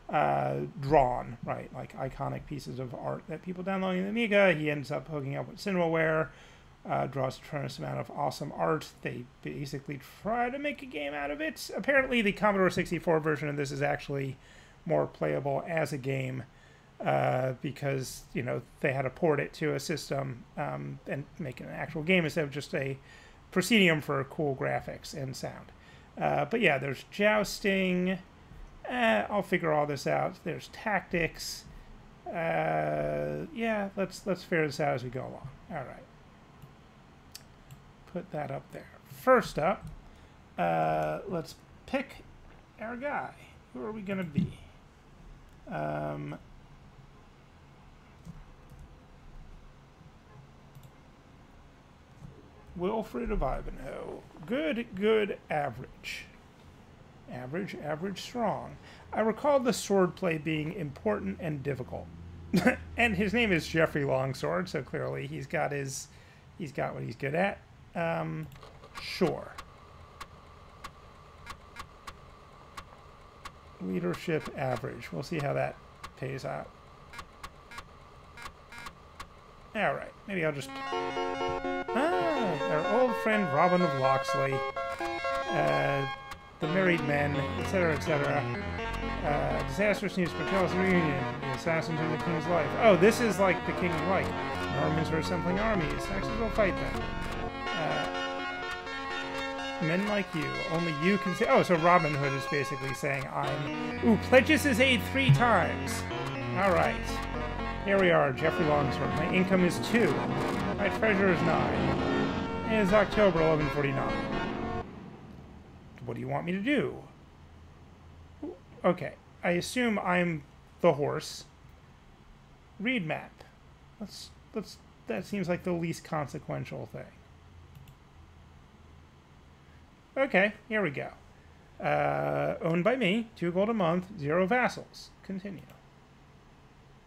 drawn, right, like, iconic pieces of art that people downloading the Amiga. He ends up hooking up with Cinemaware, draws a tremendous amount of awesome art. They basically try to make a game out of it. Apparently the Commodore 64 version of this is actually more playable as a game, because, you know, they had to port it to a system and make an actual game instead of just a proscenium for cool graphics and sound. But yeah, there's jousting. I'll figure all this out. There's tactics. Yeah, let's figure this out as we go along. All right, put that up there. First up, let's pick our guy. Who are we gonna be? Wilfred of Ivanhoe. Good, average. Average, strong. I recall the swordplay being important and difficult. And his name is Geoffrey Longsword, so clearly he's got what he's good at. Sure. Leadership average. We'll see how that pays out. Alright, maybe I'll just... our old friend Robin of Locksley, the married men, etc., etc. Disastrous news, Patel's reunion, the assassins of the king's life. Oh, this is like the king's life. Normans are assembling armies. Saxons will fight them. Men like you, only you can say. Oh, so Robin Hood is basically saying, I'm... Ooh, pledges his aid 3 times. All right. Here we are, Geoffrey Longsword. My income is 2. My treasure is 9. It is October 1149. What do you want me to do? Okay, I assume I'm the horse. Read map. Let's. That seems like the least consequential thing. Okay, here we go. Owned by me, 2 gold a month, 0 vassals. Continue.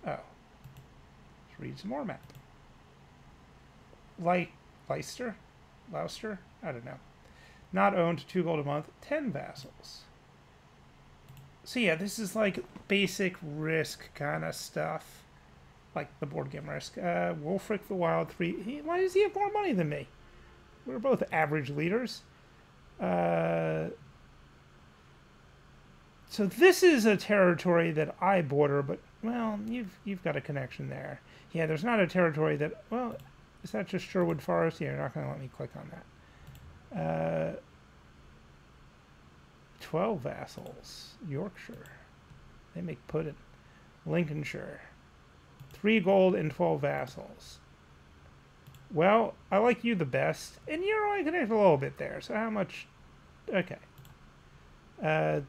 Oh. Let's read some more map. Leicester? I don't know. Not owned, 2 gold a month, 10 vassals. So yeah, this is like basic Risk kind of stuff. Like the board game Risk. Wulfric the Wild, 3. Why does he have more money than me? We're both average leaders. So this is a territory that I border, but, well, you've got a connection there. Yeah, there's not a territory that, well, is that just Sherwood Forest? Yeah, you're not going to let me click on that. 12 vassals. Yorkshire. They make pudding. Lincolnshire. 3 gold and 12 vassals. Well, I like you the best, and you're only connected a little bit there, so how much... Okay. Alright.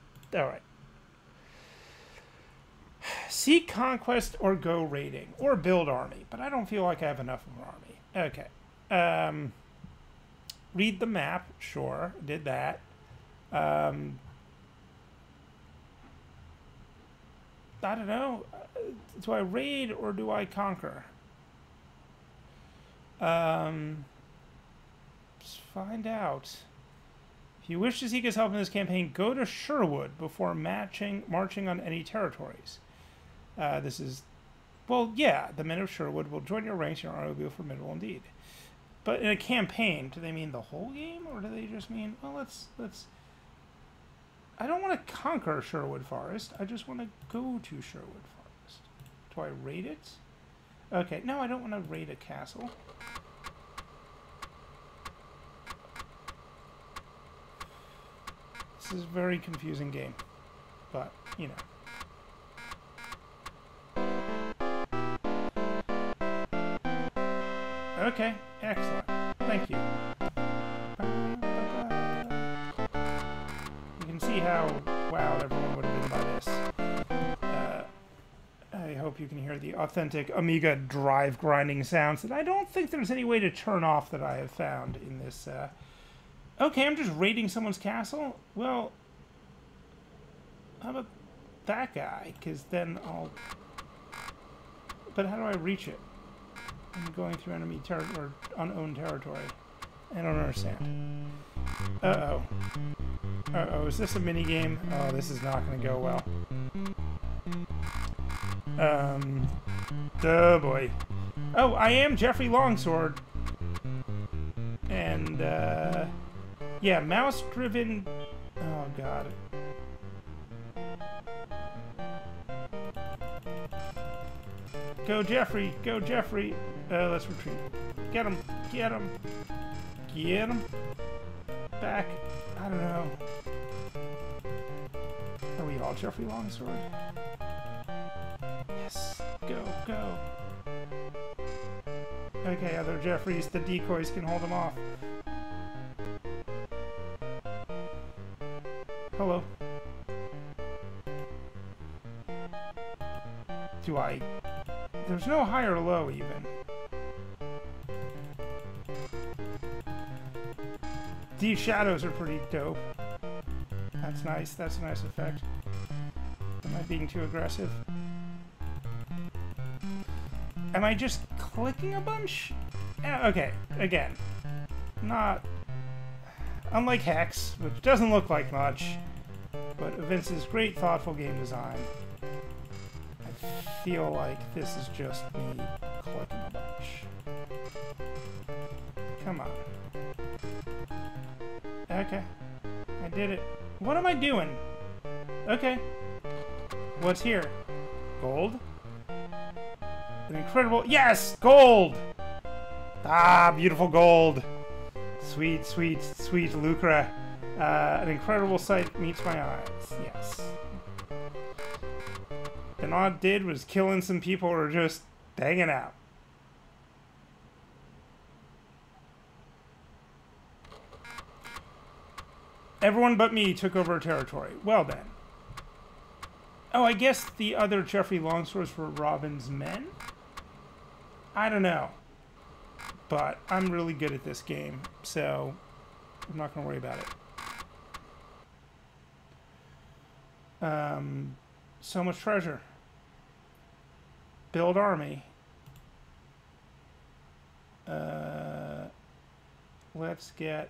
Seek conquest or go raiding, or build army, but I don't feel like I have enough of an army. Okay. Read the map, sure, did that. I don't know. Do I raid or do I conquer? Let's find out. If you wish to seek his help in this campaign, go to Sherwood before marching on any territories. This is, well, yeah, the men of Sherwood will join your ranks. Your army will be formidable indeed. But in a campaign, do they mean the whole game, or do they just mean, well, let's. I don't want to conquer Sherwood Forest. I just want to go to Sherwood Forest. Do I raid it? Okay, no, I don't want to raid a castle. This is a very confusing game, but, you know. Okay, excellent. Thank you. You can see how wowed everyone would have been by this. I hope you can hear the authentic Amiga drive grinding sounds that I don't think there's any way to turn off that I have found in this. Okay, I'm just raiding someone's castle? Well, how about that guy? Because then I'll... But how do I reach it? I'm going through enemy territory, or unowned territory. I don't understand. Uh-oh. Uh-oh, is this a minigame? Oh, this is not going to go well. Oh boy. Oh, I am Geoffrey Longsword. And, yeah, mouse-driven... Oh, God. Go, Geoffrey! Go, Geoffrey! Let's retreat. Get him! Get him! Get him! Back. I don't know. Are we all Geoffrey Longsword? Yes! Go, go! Okay, other Geoffreys, the decoys can hold them off. Hello. Do I... There's no high or low, even. These shadows are pretty dope. That's nice. That's a nice effect. Am I being too aggressive? Am I just clicking a bunch? Okay, again. Not... Unlike Hex, which doesn't look like much, but evinces great thoughtful game design. I feel like this is just me clicking a bunch. Come on. Okay. I did it. What am I doing? Okay. What's here? Gold? An incredible... Yes! Gold! Ah, beautiful gold! Sweet, sweet, sweet Lucra. An incredible sight meets my eyes. Yes. And all I did was killing some people or just Banging out. Everyone but me took over territory. Well then. Oh, I guess the other Geoffrey Longswords were Robin's men? I don't know. But I'm really good at this game, so I'm not going to worry about it. So much treasure. Build army. Let's get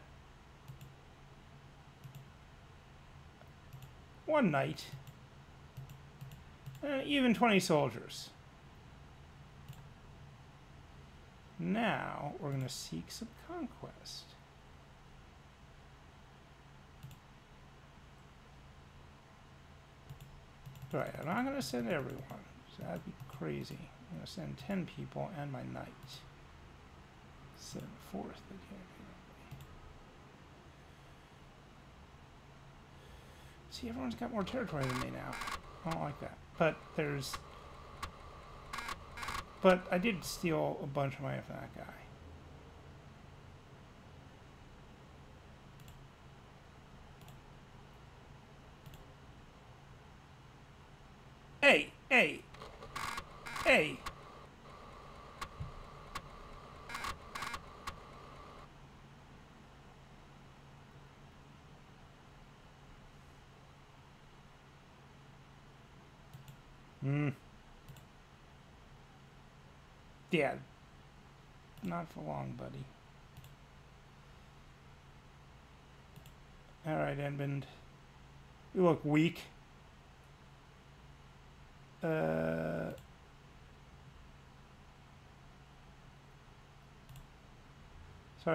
one knight. Even 20 soldiers. Now we're going to seek some conquest. All right, I'm not going to send everyone. So that'd be crazy. I'm going to send 10 people and my knight. Send a fourth that can't be. See, everyone's got more territory than me now. I don't like that. But there's... But I did steal a bunch of money from that guy. Hey! Hey! Hey! Yeah, not for long, buddy. All right, Edmund, you look weak. Sorry,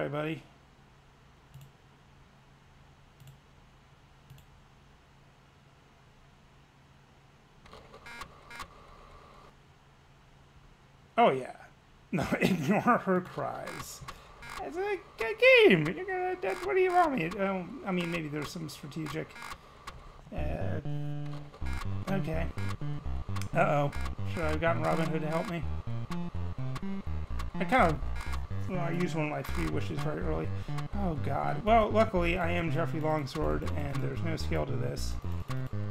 buddy. Oh yeah. No, ignore her cries. It's a good game. You're gonna. What do you want me? I mean, maybe there's some strategic. Okay. Uh oh. Should I have gotten Robin Hood to help me? I kind of. Well, I used one of my three wishes very early. Oh God. Well, luckily I am Geoffrey Longsword, and there's no skill to this.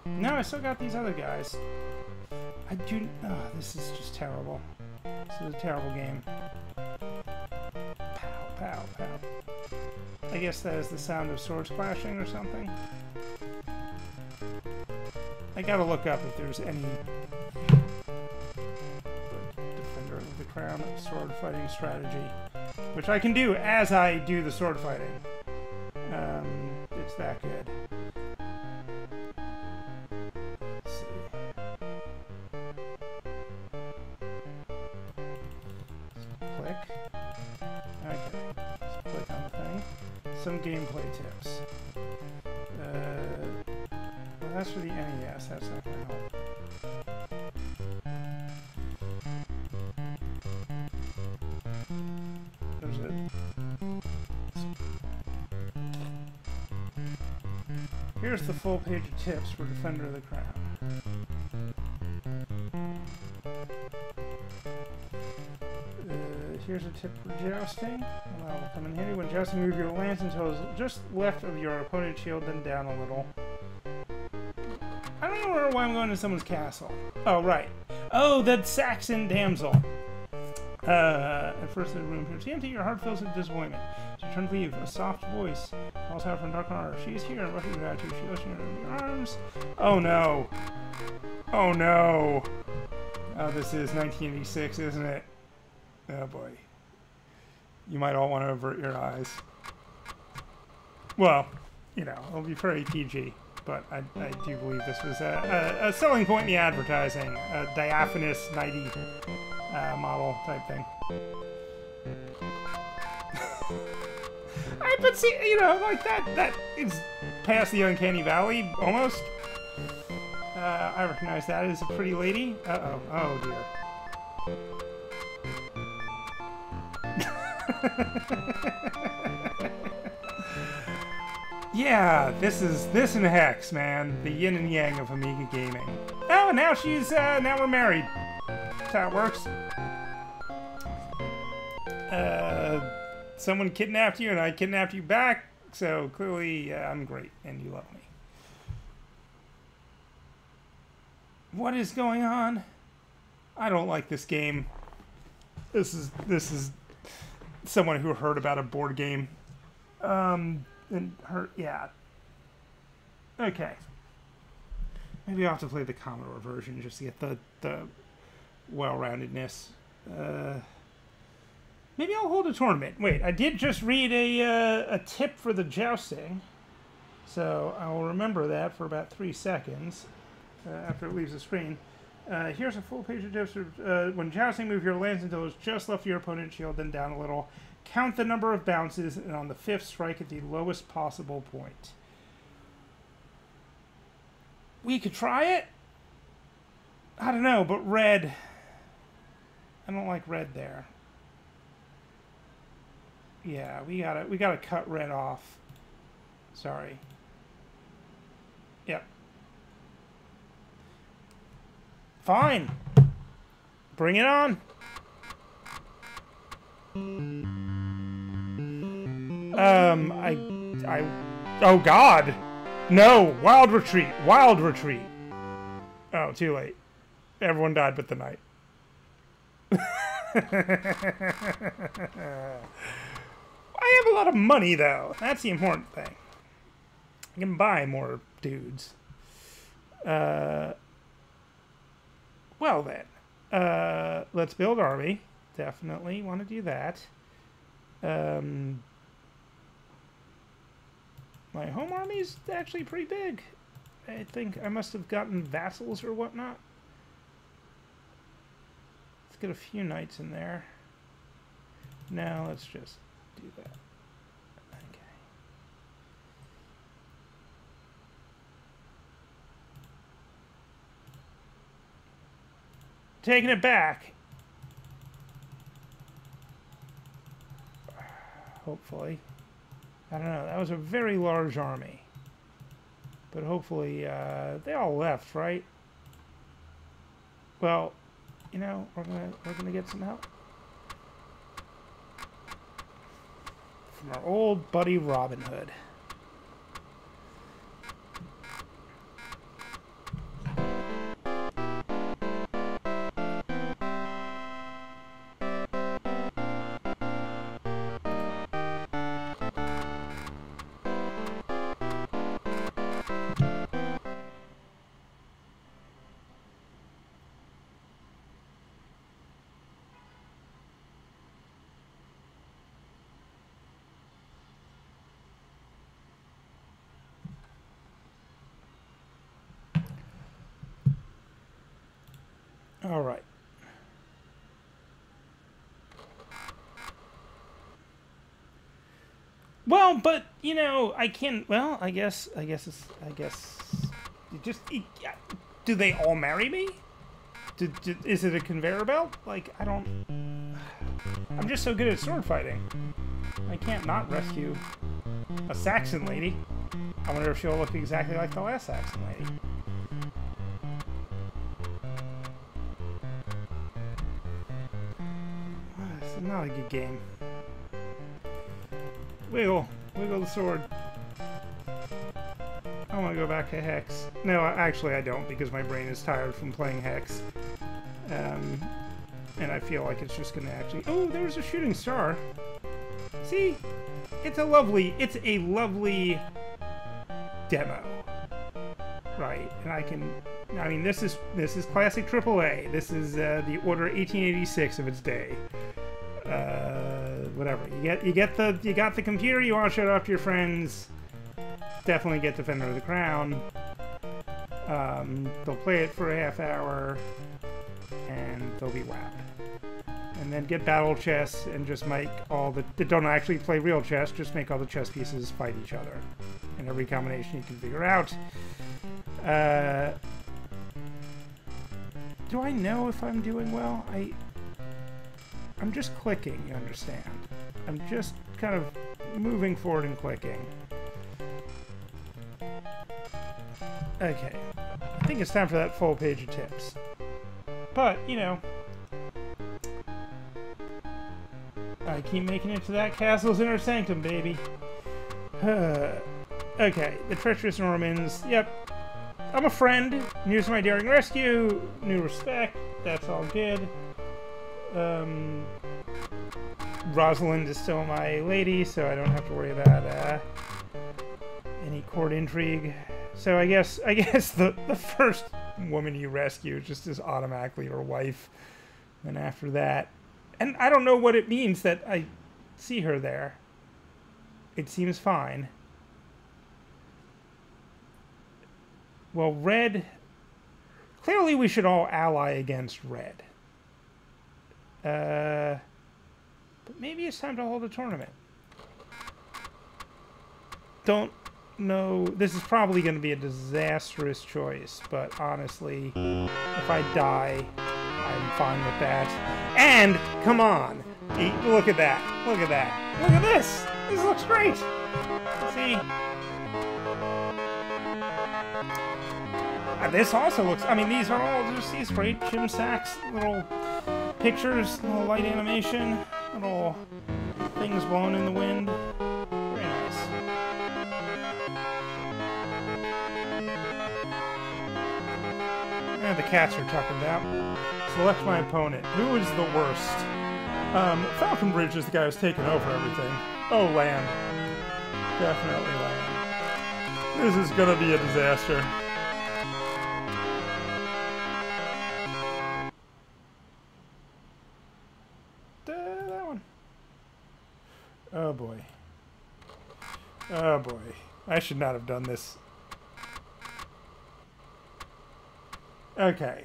No, I still got these other guys. I do. Oh, this is just terrible. This is a terrible game. Pow, pow, pow. I guess that is the sound of swords clashing or something. I gotta look up if there's any Defender of the Crown sword fighting strategy, which I can do as I do the sword fighting. It's that good. Some gameplay tips. Well, that's for the NES, that's not gonna help. There's a... Here's the full page of tips for Defender of the Crown. Here's a tip for jousting. Well, will come in handy when jousting. Move your lance until it's just left of your opponent's shield, then down a little. I don't know why I'm going to someone's castle. Oh, right. Oh, that Saxon damsel. At first the room appears empty. Your heart fills with disappointment. So turn to leave. A soft voice calls out from dark corner. She is here, and rushes out to you. She lifts you in your arms. Oh no. Oh no. Oh, this is 1986, isn't it? Oh boy. You might all want to avert your eyes. Well, you know, it'll be very PG, but I do believe this was a selling point in the advertising, a diaphanous 90 model type thing. I but see, you know, like that is past the uncanny valley almost. I recognize that as a pretty lady. Uh-oh. Oh dear. Yeah, this and Hex, man. The yin and yang of Amiga gaming. Oh, now we're married. That's how it works. someone kidnapped you and I kidnapped you back, so clearly I'm great and you love me. What is going on? I don't like this game. This is someone who heard about a board game. And her, yeah. Okay. Maybe I'll have to play the Commodore version just to get the well-roundedness. Maybe I'll hold a tournament. Wait, I did just read a tip for the jousting. So I'll remember that for about 3 seconds after it leaves the screen. Here's a full page of jousting. When jousting, move your lands until it's just left your opponent's shield, then down a little. Count the number of bounces, and on the fifth, strike at the lowest possible point. We could try it? I don't know, but red. I don't like red there. Yeah, we gotta cut red off. Sorry. Yep. Fine. Bring it on. Oh God. No! Wild retreat! Wild retreat! Oh, too late. Everyone died but the knight. I have a lot of money, though. That's the important thing. I can buy more dudes. Well, then. Let's build army. Definitely want to do that. My home army's actually pretty big. I think I must have gotten vassals or whatnot. Let's get a few knights in there. Now let's just do that. Okay. Taking it back. Hopefully. I don't know, that was a very large army. But hopefully, they all left, right? Well, you know, we're gonna get some help. From our old buddy Robin Hood. All right. Well, but you know, I can't. Well, I guess. Do they all marry me? Is it a conveyor belt? Like I don't. I'm just so good at sword fighting. I can't not rescue a Saxon lady. I wonder if she'll look exactly like the last Saxon lady. Not a good game. Wiggle. Wiggle the sword. I want to go back to Hex. No, actually I don't, because my brain is tired from playing Hex. And I feel like it's just going to actually... Oh, there's a shooting star. See? It's a lovely demo. Right. And I can... I mean, this is classic AAA. This is the Order 1886 of its day. Whatever. You got the computer, you want to show it off to your friends, definitely get Defender of the Crown. They'll play it for a half hour, and they'll be whacked. And then get battle chess and just make all the... They don't actually play real chess, just make all the chess pieces fight each other. And every combination you can figure out. Do I know if I'm doing well? I'm just clicking, you understand. I'm just kind of moving forward and clicking. Okay. I think it's time for that full page of tips. But, you know... I keep making it to that castle's inner sanctum, baby. Okay, the treacherous Normans. Yep. I'm a friend. Here's my daring rescue. New respect. That's all good. Rosalind is still my lady, so I don't have to worry about any court intrigue. So I guess the first woman you rescue just is automatically your wife. And after that, and I don't know what it means that I see her there. It seems fine. Well, red, clearly we should all ally against red. But maybe it's time to hold a tournament. Don't know. This is probably going to be a disastrous choice, but honestly, if I die, I'm fine with that. And, come on! Look at that. Look at that. Look at this! This looks great! See? This also looks... I mean, these are all just these great Jim Sachs little pictures, little light animation, little things blowing in the wind. Very nice. And the cats are tucking down. Select my opponent. Who is the worst? Falconbridge is the guy who's taken over everything. Oh, land. Definitely land. This is gonna be a disaster. Oh boy. Oh boy. I should not have done this. Okay.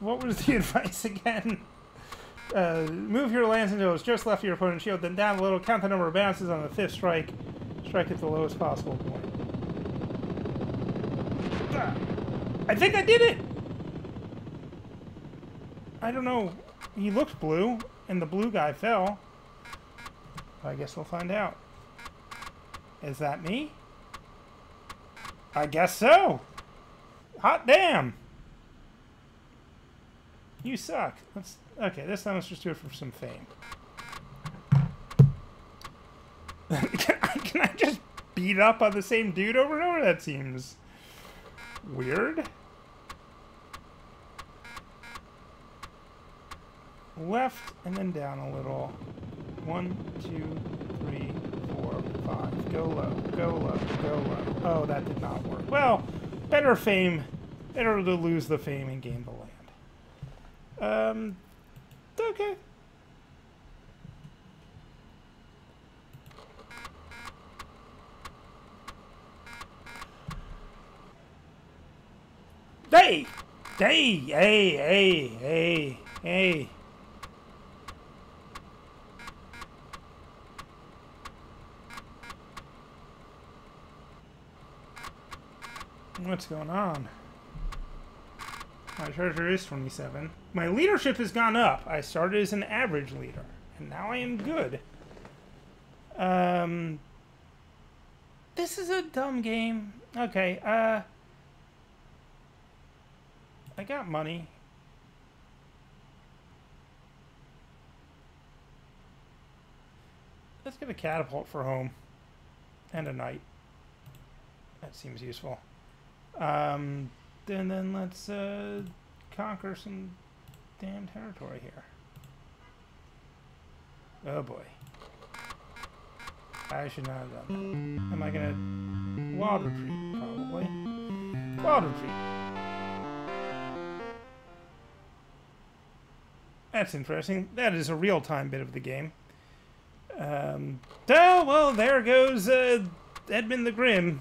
What was the advice again? Move your lands until it's just left of your opponent's shield, then down a little, count the number of bounces on the fifth strike. Strike at the lowest possible point. I think I did it! I don't know. He looked blue, and the blue guy fell. I guess we'll find out. Is that me? I guess so! Hot damn! You suck. Let's, okay, this time let's just do it for some fame. Can I just beat up on the same dude over and over? That seems weird. Left and then down a little. 1, 2, 3, 4, 5. Go low, go low, go low. Oh, that did not work. Well, better fame. Better to lose the fame and gain the land. Okay. Hey! Hey! Hey! Hey! Hey! Hey! What's going on? My treasure is 27. My leadership has gone up. I started as an average leader, and now I am good. This is a dumb game. Okay, I got money. Let's get a catapult for home. And a knight. That seems useful. And then let's conquer some damn territory here. Oh boy. I should not have done that. Am I gonna wild retreat? Probably. Wild retreat. That's interesting. That is a real-time bit of the game. Oh well, there goes Edmund the Grim.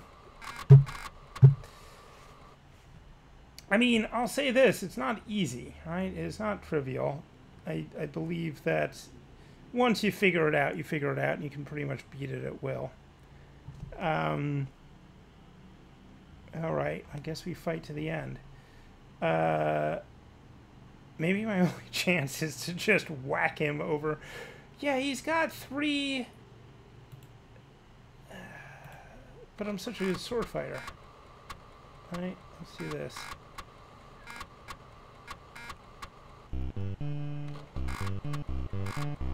I mean, I'll say this, it's not easy, right? It's not trivial. I believe that once you figure it out, you figure it out, and you can pretty much beat it at will. All right, I guess we fight to the end. Maybe my only chance is to just whack him over. Yeah, he's got 3... But I'm such a good sword fighter. All right, let's do this. Thank you.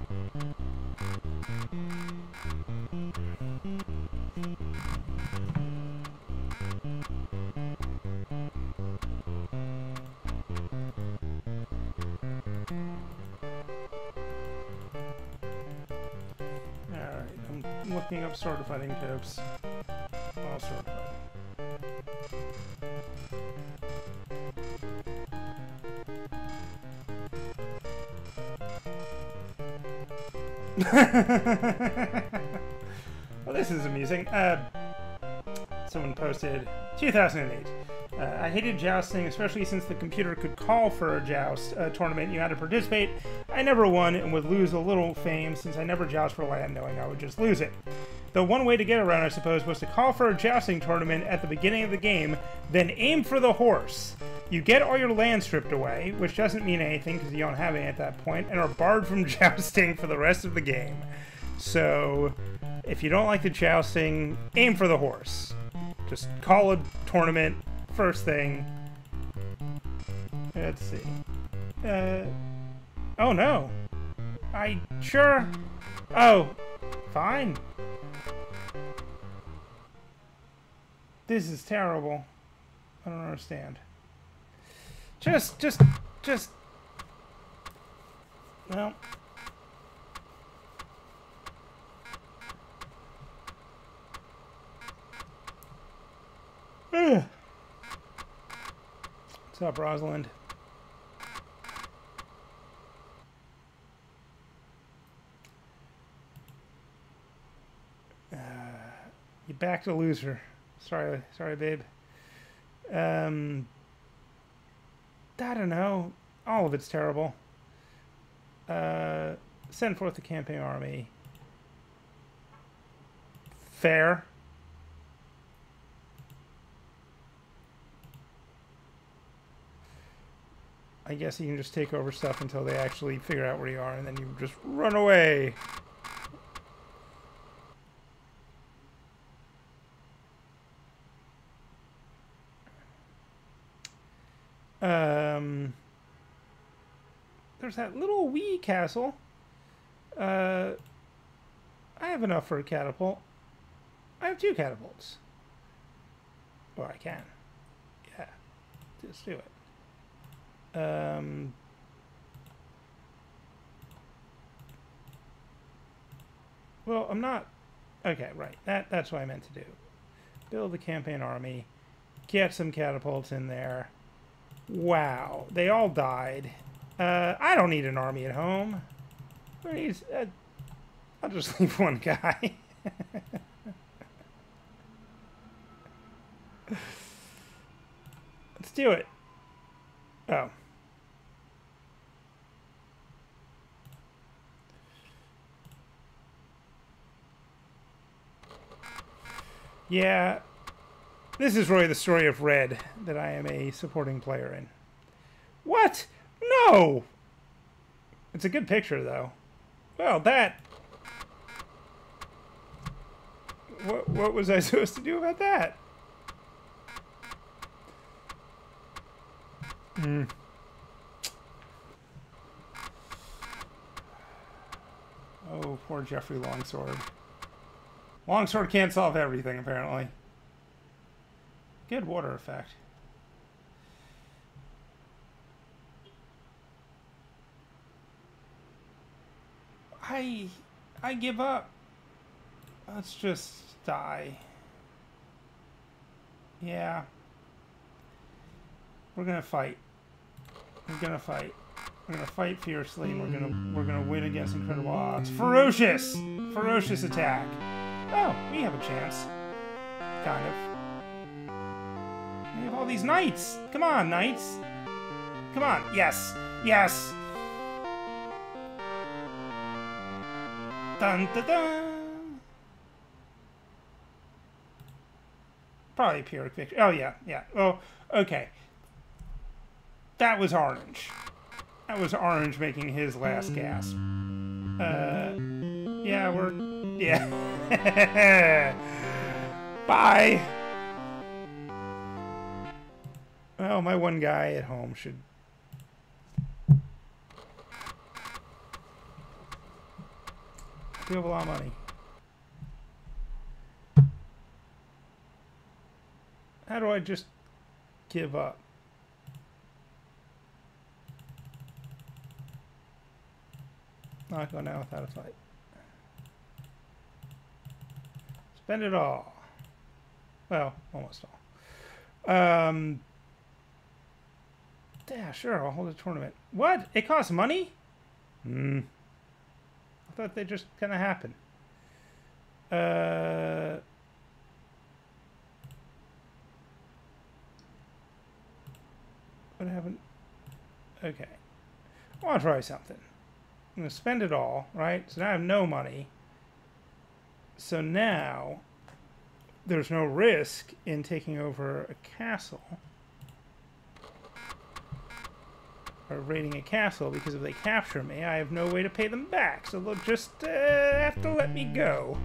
looking up sword fighting tips. All sword fighting. Well, this is amusing. Someone posted 2008. I hated jousting, especially since the computer could call for a joust tournament. You had to participate. I never won and would lose a little fame since I never joust for land, knowing I would just lose it. The one way to get around, I suppose, was to call for a jousting tournament at the beginning of the game, then aim for the horse. You get all your land stripped away, which doesn't mean anything because you don't have any at that point, and are barred from jousting for the rest of the game. So, if you don't like the jousting, aim for the horse. Just call a tournament, first thing. Let's see. Oh no. Sure. Oh. Fine. This is terrible. I don't understand. Just. No. Ugh. What's up, Rosalind? You backed a loser. Sorry, babe. I don't know. All of it's terrible. Send forth the campaign army. Fair. I guess you can just take over stuff until they actually figure out where you are, and then you just run away. There's that little wee castle. I have enough for a catapult. I have 2 catapults. Or I can. Yeah. Just do it. Well, I'm not... Okay, right. That's what I meant to do. Build the campaign army. Get some catapults in there. Wow. They all died. I don't need an army at home. I'll just leave one guy. Let's do it. Oh. Yeah. This is really the story of Red that I am a supporting player in. What? No! It's a good picture, though. Well, that... What was I supposed to do about that? Hmm. Oh, poor Geoffrey Longsword. Longsword can't solve everything, apparently. Good water effect. I give up. Let's just die. Yeah. We're gonna fight. We're gonna fight. We're gonna fight fiercely, and we're gonna win against incredible odds. Ferocious! Ferocious attack. Oh, we have a chance. Kind of. We have all these knights! Come on, knights! Come on! Yes! Yes! Dun, dun, dun. Probably a Pyrrhic victory. Oh, yeah, yeah. Oh, okay. That was Orange. That was Orange making his last gasp. Yeah, we're... Yeah. Bye! Well, my one guy at home should... We have a lot of money. How do I just give up? Not going out without a fight. Spend it all. Well, almost all. Yeah, sure, I'll hold a tournament. What? It costs money? Hmm. I thought they just kind of happened. What happened? Okay. I want to try something. I'm going to spend it all, right? So now I have no money. So now there's no risk in taking over a castle. Or raiding a castle, because if they capture me, I have no way to pay them back. So they'll just have to let me go.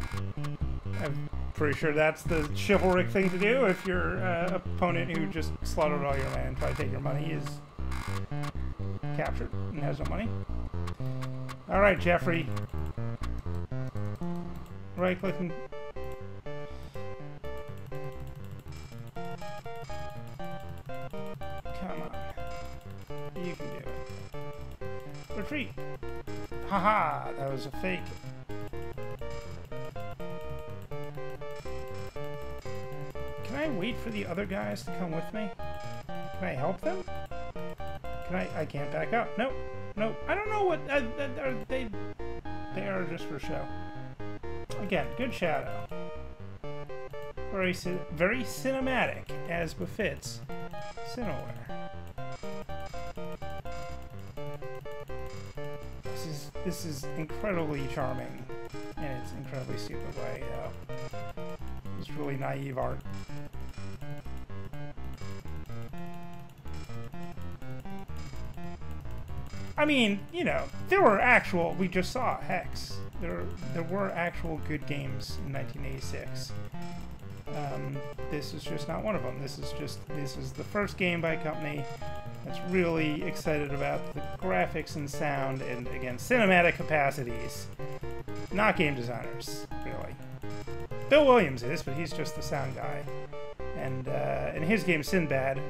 I'm pretty sure that's the chivalric thing to do if your opponent who just slaughtered all your land, tried to take your money, is captured and has no money. All right, Geoffrey. Right-click and... Come on. You can do it. Retreat! Haha, that was a fake. Can I wait for the other guys to come with me? Can I help them? Can I can't back up. Nope. No, I don't know what they are just for show. Again, good shadow. Very, very cinematic, as befits Cinemaware. This is incredibly charming, and it's incredibly stupid way. It's really naive art. I mean, you know, there were actual, we just saw Hex. There were actual good games in 1986. This is just not one of them. This is the first game by a company that's really excited about the graphics and sound and, again, cinematic capacities. Not game designers, really. Bill Williams is, but he's just the sound guy. And in his game, Sinbad,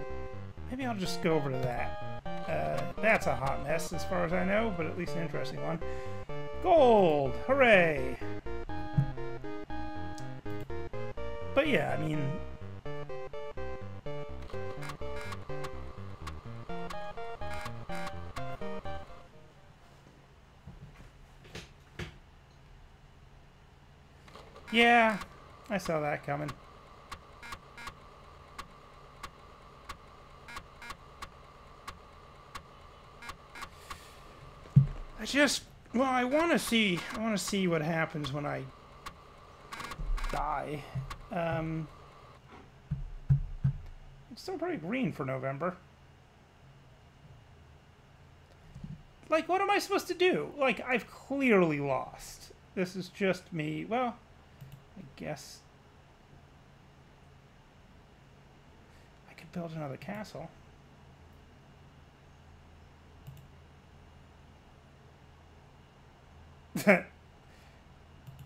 maybe I'll just go over to that. That's a hot mess as far as I know, but at least an interesting one. Gold! Hooray! But yeah, I mean... Yeah, I saw that coming. Just, well, I want to see what happens when I die. It's still pretty green for November. Like, what am I supposed to do? Like, I've clearly lost. This is just me. Well, I guess I could build another castle.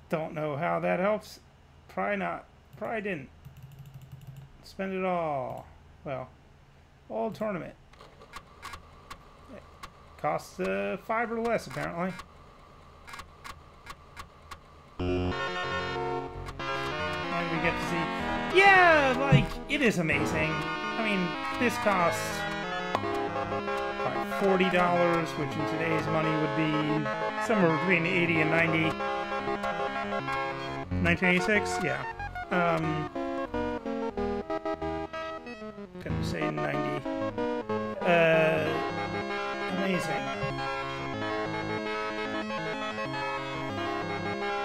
Don't know how that helps. Probably not. Probably didn't. Spend it all. Well, all tournament. It costs 5 or less, apparently. And we get to see... Yeah, like, it is amazing. I mean, this costs probably $40, which in today's money would be... somewhere between 80 and 90. 1986? Yeah. Gonna say 90. Amazing.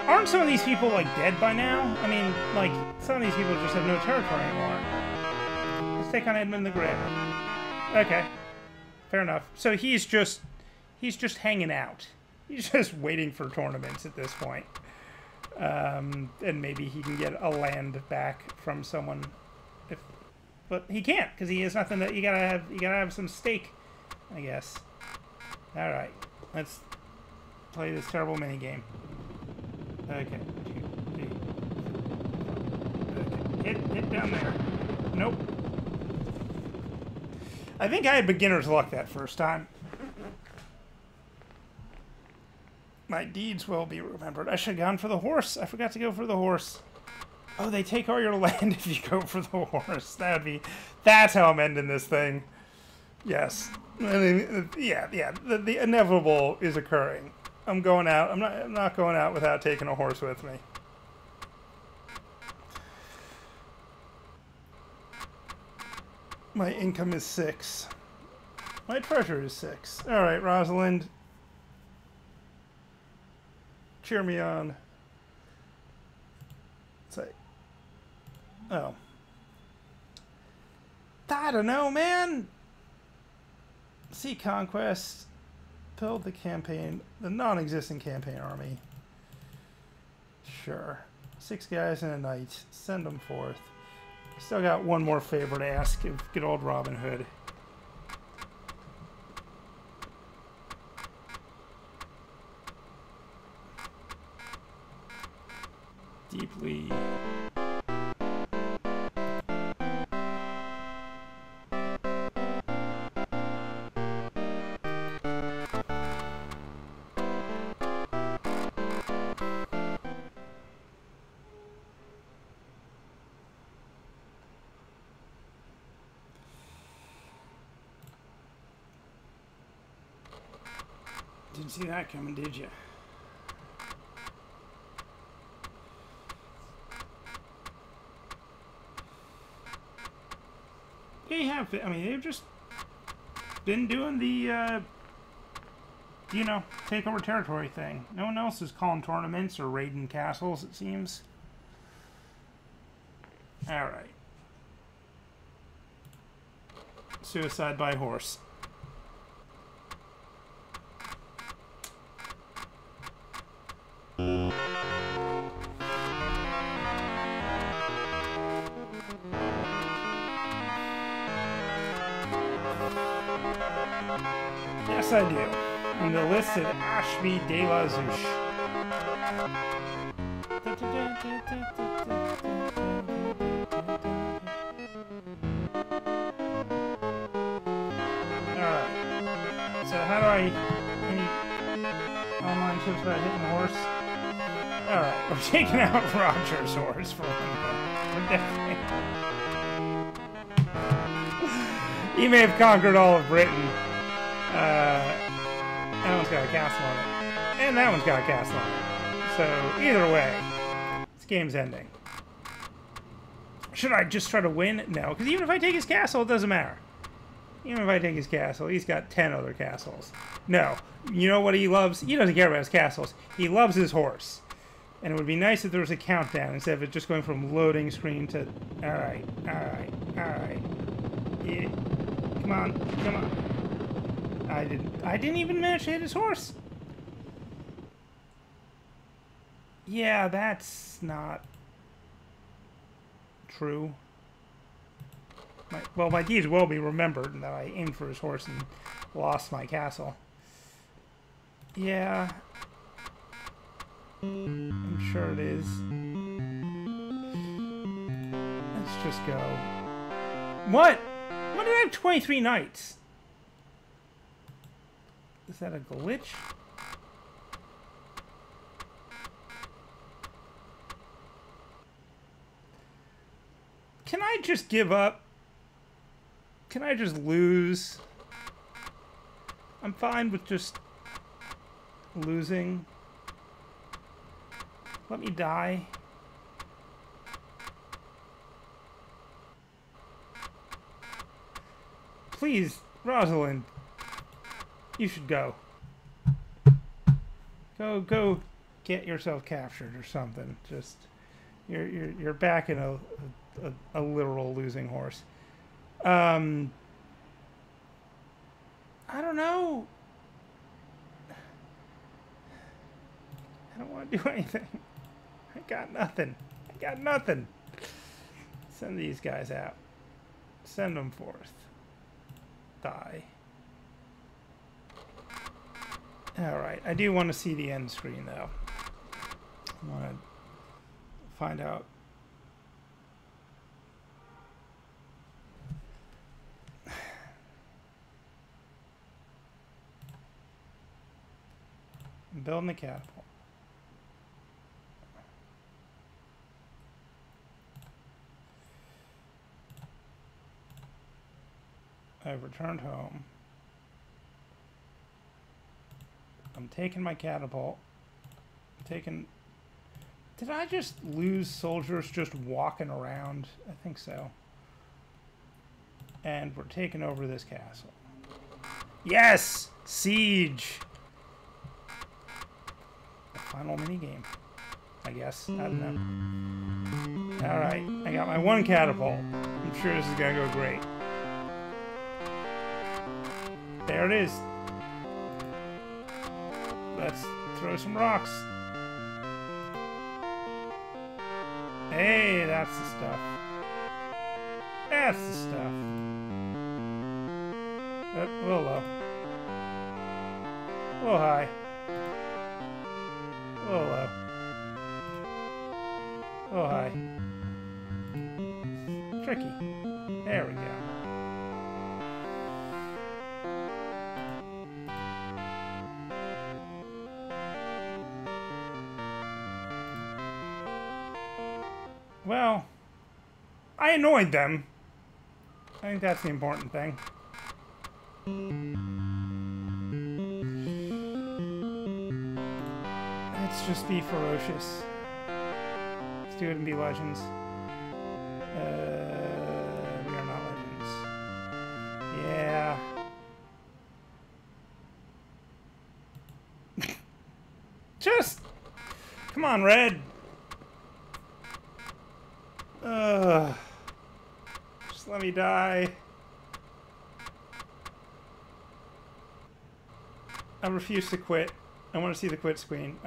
Aren't some of these people, like, dead by now? I mean, like, some of these people just have no territory anymore. Let's take on Edmund the Grim. Okay. Fair enough. So he's just hanging out. He's just waiting for tournaments at this point. And maybe he can get a land back from someone. But he can't, because he has nothing that... You gotta have some stake, I guess. Alright, let's play this terrible minigame. Okay. 2, 3. Okay. Hit down there. Nope. I think I had beginner's luck that first time. My deeds will be remembered. I should have gone for the horse. I forgot to go for the horse. Oh, they take all your land if you go for the horse. That'd be... That's how I'm ending this thing. Yes. I mean, yeah. The inevitable is occurring. I'm going out. I'm not going out without taking a horse with me. My income is 6. My treasure is 6. All right, Rosalind. Cheer me on. Oh. I don't know, man! Sea Conquest. Build the campaign. The non-existent campaign army. Sure. 6 guys and a knight. Send them forth. Still got one more favor to ask of good old Robin Hood. Deeply... See that coming, did you? They have, I mean, they've just been doing the, you know, take over territory thing. No one else is calling tournaments or raiding castles, it seems. Alright. Suicide by horse. Yes, I do. And the list of Ashby de la Zouche. Alright. So, how do I. Any online tips about hitting the horse? Alright, we're taking out Roger's horse for one thing. He may have conquered all of Britain. That one's got a castle on it. And that one's got a castle on it. So, either way, this game's ending. Should I just try to win? No, because even if I take his castle, it doesn't matter. Even if I take his castle, he's got 10 other castles. No, you know what he loves? He doesn't care about his castles. He loves his horse. And it would be nice if there was a countdown instead of it just going from loading screen to... Alright, alright, alright. Yeah. Come on, come on. I didn't even manage to hit his horse. Yeah, that's not... true. Well, my deeds will be remembered and that I aimed for his horse and lost my castle. Yeah... I'm sure it is. Let's just go. What? Why did I have 23 knights? Is that a glitch? Can I just give up? Can I just lose? I'm fine with just losing. Let me die. Please, Rosalind. You should go. Go get yourself captured or something. Just you're back in a literal losing horse. I don't know. I don't want to do anything. I got nothing. Send these guys out. Send them forth. Die. Alright, I do want to see the end screen, though. I want to find out. I'm building the catapult. I've returned home. I'm taking my catapult. I'm taking... Did I just lose soldiers just walking around? I think so. And we're taking over this castle. Yes! Siege! The final minigame, I guess. I don't know. Alright, I got my one catapult. I'm sure this is gonna go great. There it is. Let's throw some rocks. Hey, that's the stuff. That's the stuff. Oh, a little low. A little high. A little low. A little high. Tricky. There we go. Well, I annoyed them. I think that's the important thing. Let's just be ferocious. Let's do it and be legends. We are not legends. Yeah. Just come on, Red. Just let me die. I refuse to quit. I want to see the quit screen.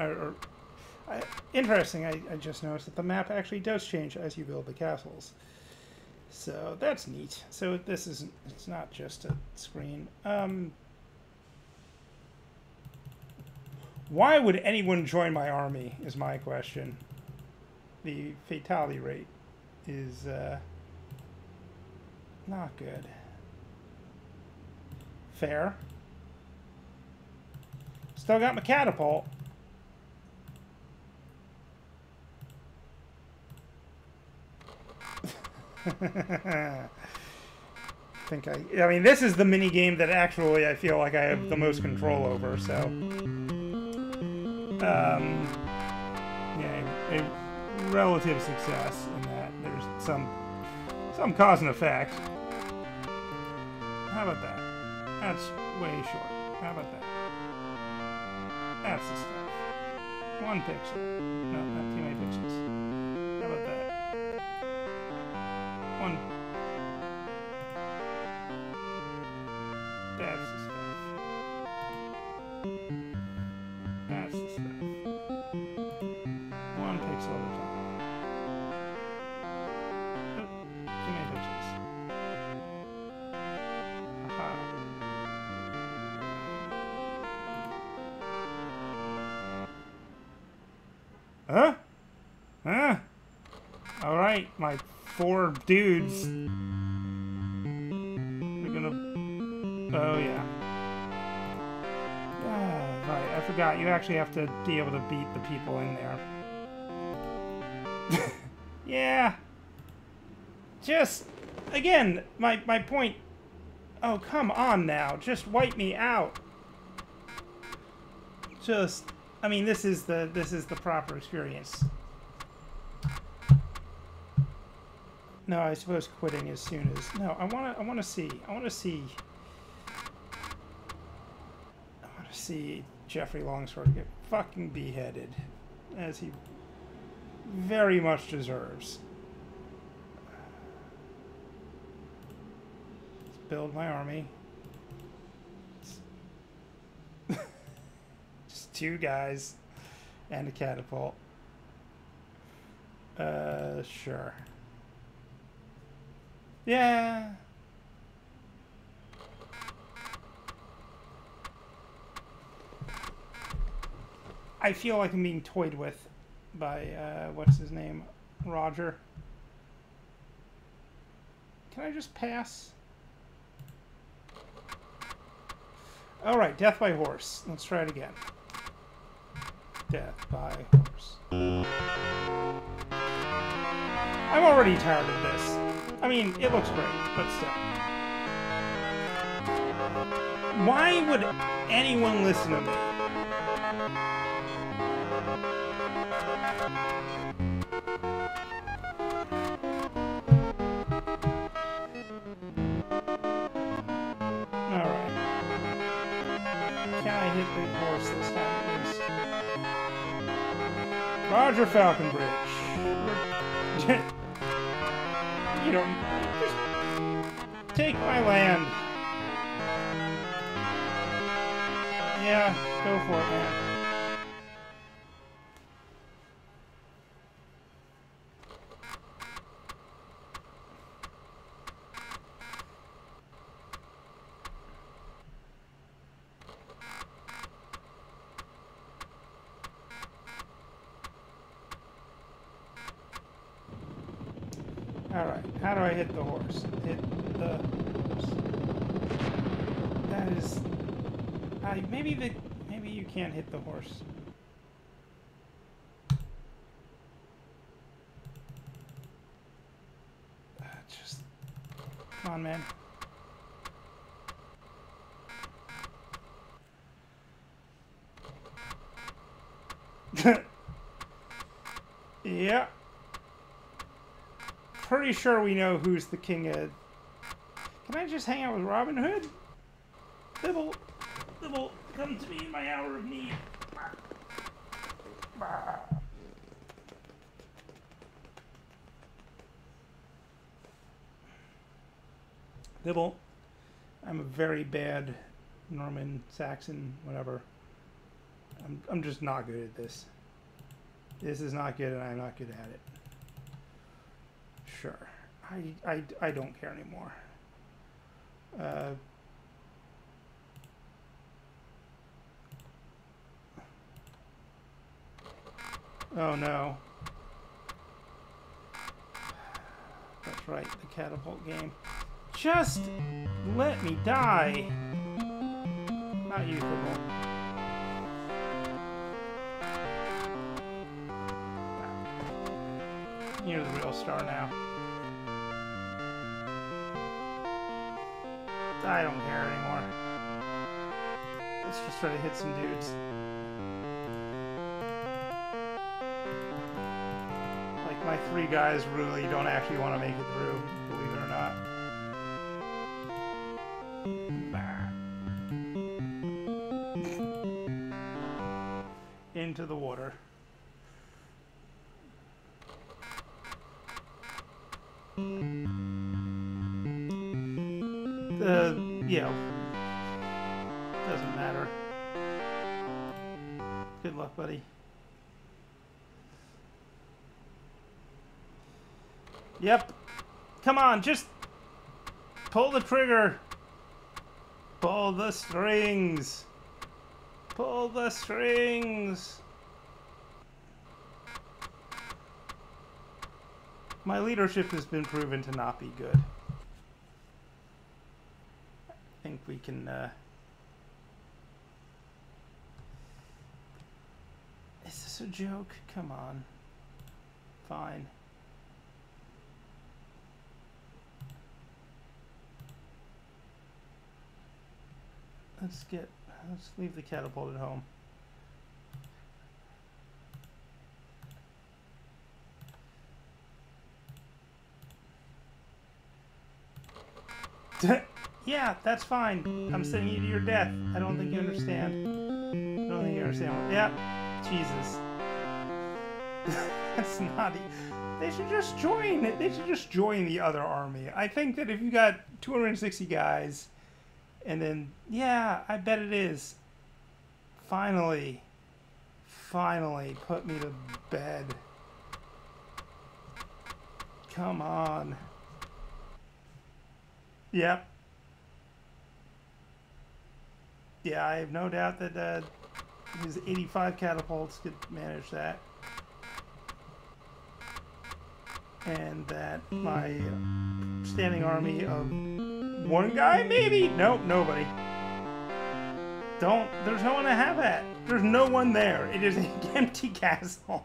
Interesting, I just noticed that the map actually does change as you build the castles. So that's neat. So this isn't, it's not just a screen. Why would anyone join my army is my question. The fatality rate is not good. Fair. Still got my catapult. I mean, this is the mini game that actually I feel like I have the most control over. So, yeah, a relative success in that. There's some cause and effect. How about that? That's way short. How about that? That's the stuff. One pixel. No, not too many pixels. How about that? One. That's the stuff. That's the stuff. One pixel at a time. Oh, too many pixels. Aha. Huh? Huh? Alright, my four dudes. They're gonna... Oh, yeah. Yeah, right, I forgot. You actually have to be able to beat the people in there. Yeah. Just... Again, my point... Oh, come on now. Just wipe me out. Just... I mean, this is the proper experience. No, I suppose quitting as soon as no. I want to see Geoffrey Longsword get fucking beheaded, as he very much deserves. Let's build my army. Two guys and a catapult. Sure. Yeah. I feel like I'm being toyed with by what's his name? Roger. Can I just pass? All right, death by horse. Let's try it again. Death by horse. I'm already tired of this. I mean, it looks great, but still. Why would anyone listen to me? Alright. Can I hit the horse this time at least? Roger, Falconbridge. You don't... Just take my land. Yeah, go for it, man. All right, how do I hit the horse? Hit the horse. That is... maybe you can't hit the horse. Just come on, man. Yeah. Pretty sure we know who's the king of. Can I just hang out with Robin Hood? Bibble. Bibble, come to me in my hour of need. Bibble, I'm a very bad Norman, Saxon, whatever. I'm just not good at this. This is not good, and I'm not good at it. Sure, I don't care anymore. Oh no. That's right, the catapult game. Just let me die. Not you, Bibble. You're the real star now. I don't care anymore. Let's just try to hit some dudes. My three guys really don't actually want to make it through, believe it or not. Bah. Into the water. Yeah, doesn't matter. Good luck, buddy. Yep. Come on, just pull the trigger. Pull the strings. Pull the strings. My leadership has been proven to not be good. I think we can, Is this a joke? Come on. Fine. Let's leave the catapult at home. Yeah, that's fine. I'm sending you to your death. I don't think you understand. I don't think you understand. Yeah, Jesus. That's naughty. They should just join it. They should just join the other army. I think that if you got 260 guys... And then, yeah, I bet it is. Finally. Finally put me to bed. Come on. Yep. Yeah, I have no doubt that his 85 catapults could manage that. And that my standing army of... One guy, maybe? Nope, nobody. Don't. There's no one to have that. There's no one there. It is an empty castle.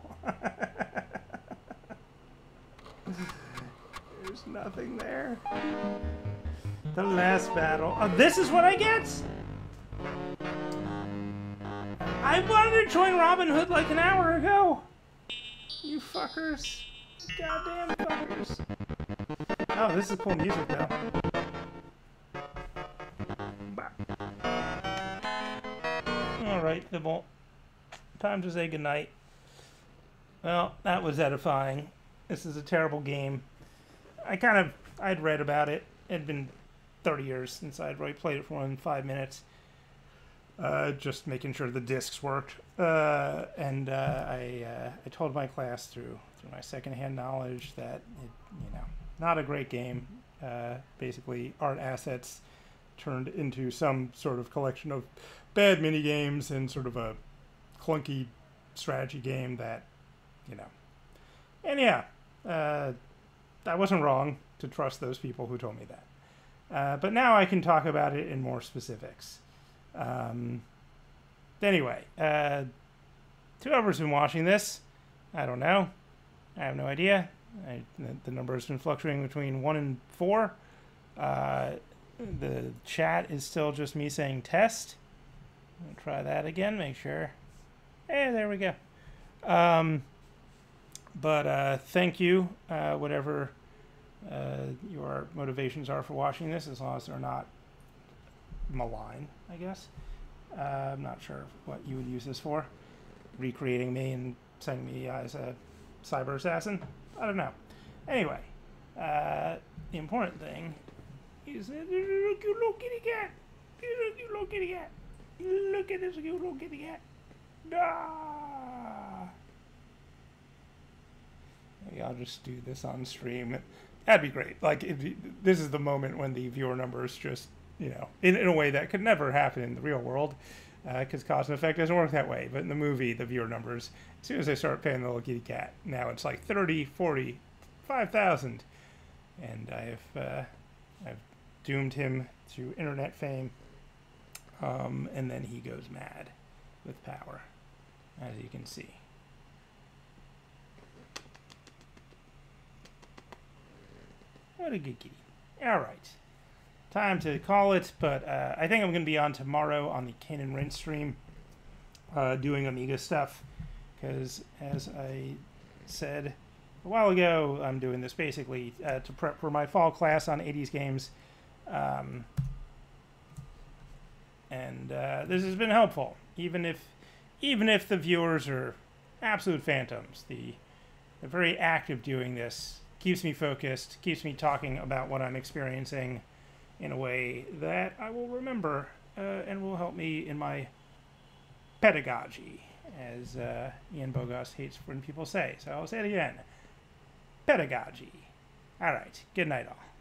There's nothing there. The last battle. Oh, this is what I get? I wanted to join Robin Hood like an hour ago. You fuckers. Goddamn fuckers. Oh, this is cool music now. Alright, Bibble. Time to say goodnight. Well, that was edifying. This is a terrible game. I'd read about it. It had been 30 years since I'd really played it for more than 5 minutes. Just making sure the discs worked. I told my class through my secondhand knowledge that it, not a great game. Basically, art assets turned into some sort of collection of bad mini games and sort of a clunky strategy game that, And yeah, I wasn't wrong to trust those people who told me that. But now I can talk about it in more specifics. Anyway, whoever's been watching this, I don't know. I have no idea. The number has been fluctuating between 1 and 4. The chat is still just me saying test. I'll try that again, make sure. Hey, there we go. Thank you, whatever your motivations are for watching this, as long as they're not malign, I guess. I'm not sure what you would use this for. Recreating me and sending me as a cyber assassin? I don't know. Anyway, the important thing is that look, you little kitty cat. Look, you little kitty cat. Look at this, you little kitty cat. Ah. Maybe I'll just do this on stream. That'd be great. Like, this is the moment when the viewer numbers just, in a way that could never happen in the real world, because cause and effect doesn't work that way. But in the movie, the viewer numbers, as soon as they start paying the little kitty cat, now it's like 30, 40, 5,000. And I've doomed him to internet fame. And then he goes mad with power, as you can see. What a good kitty. All right. Time to call it, but I think I'm going to be on tomorrow on the Kane and Rince stream doing Amiga stuff, because as I said a while ago, I'm doing this basically to prep for my fall class on 80s games. This has been helpful, even if the viewers are absolute phantoms. The very act of doing this keeps me focused, keeps me talking about what I'm experiencing in a way that I will remember and will help me in my pedagogy, as Ian Bogost hates when people say. So I'll say it again. Pedagogy. All right. Good night, all.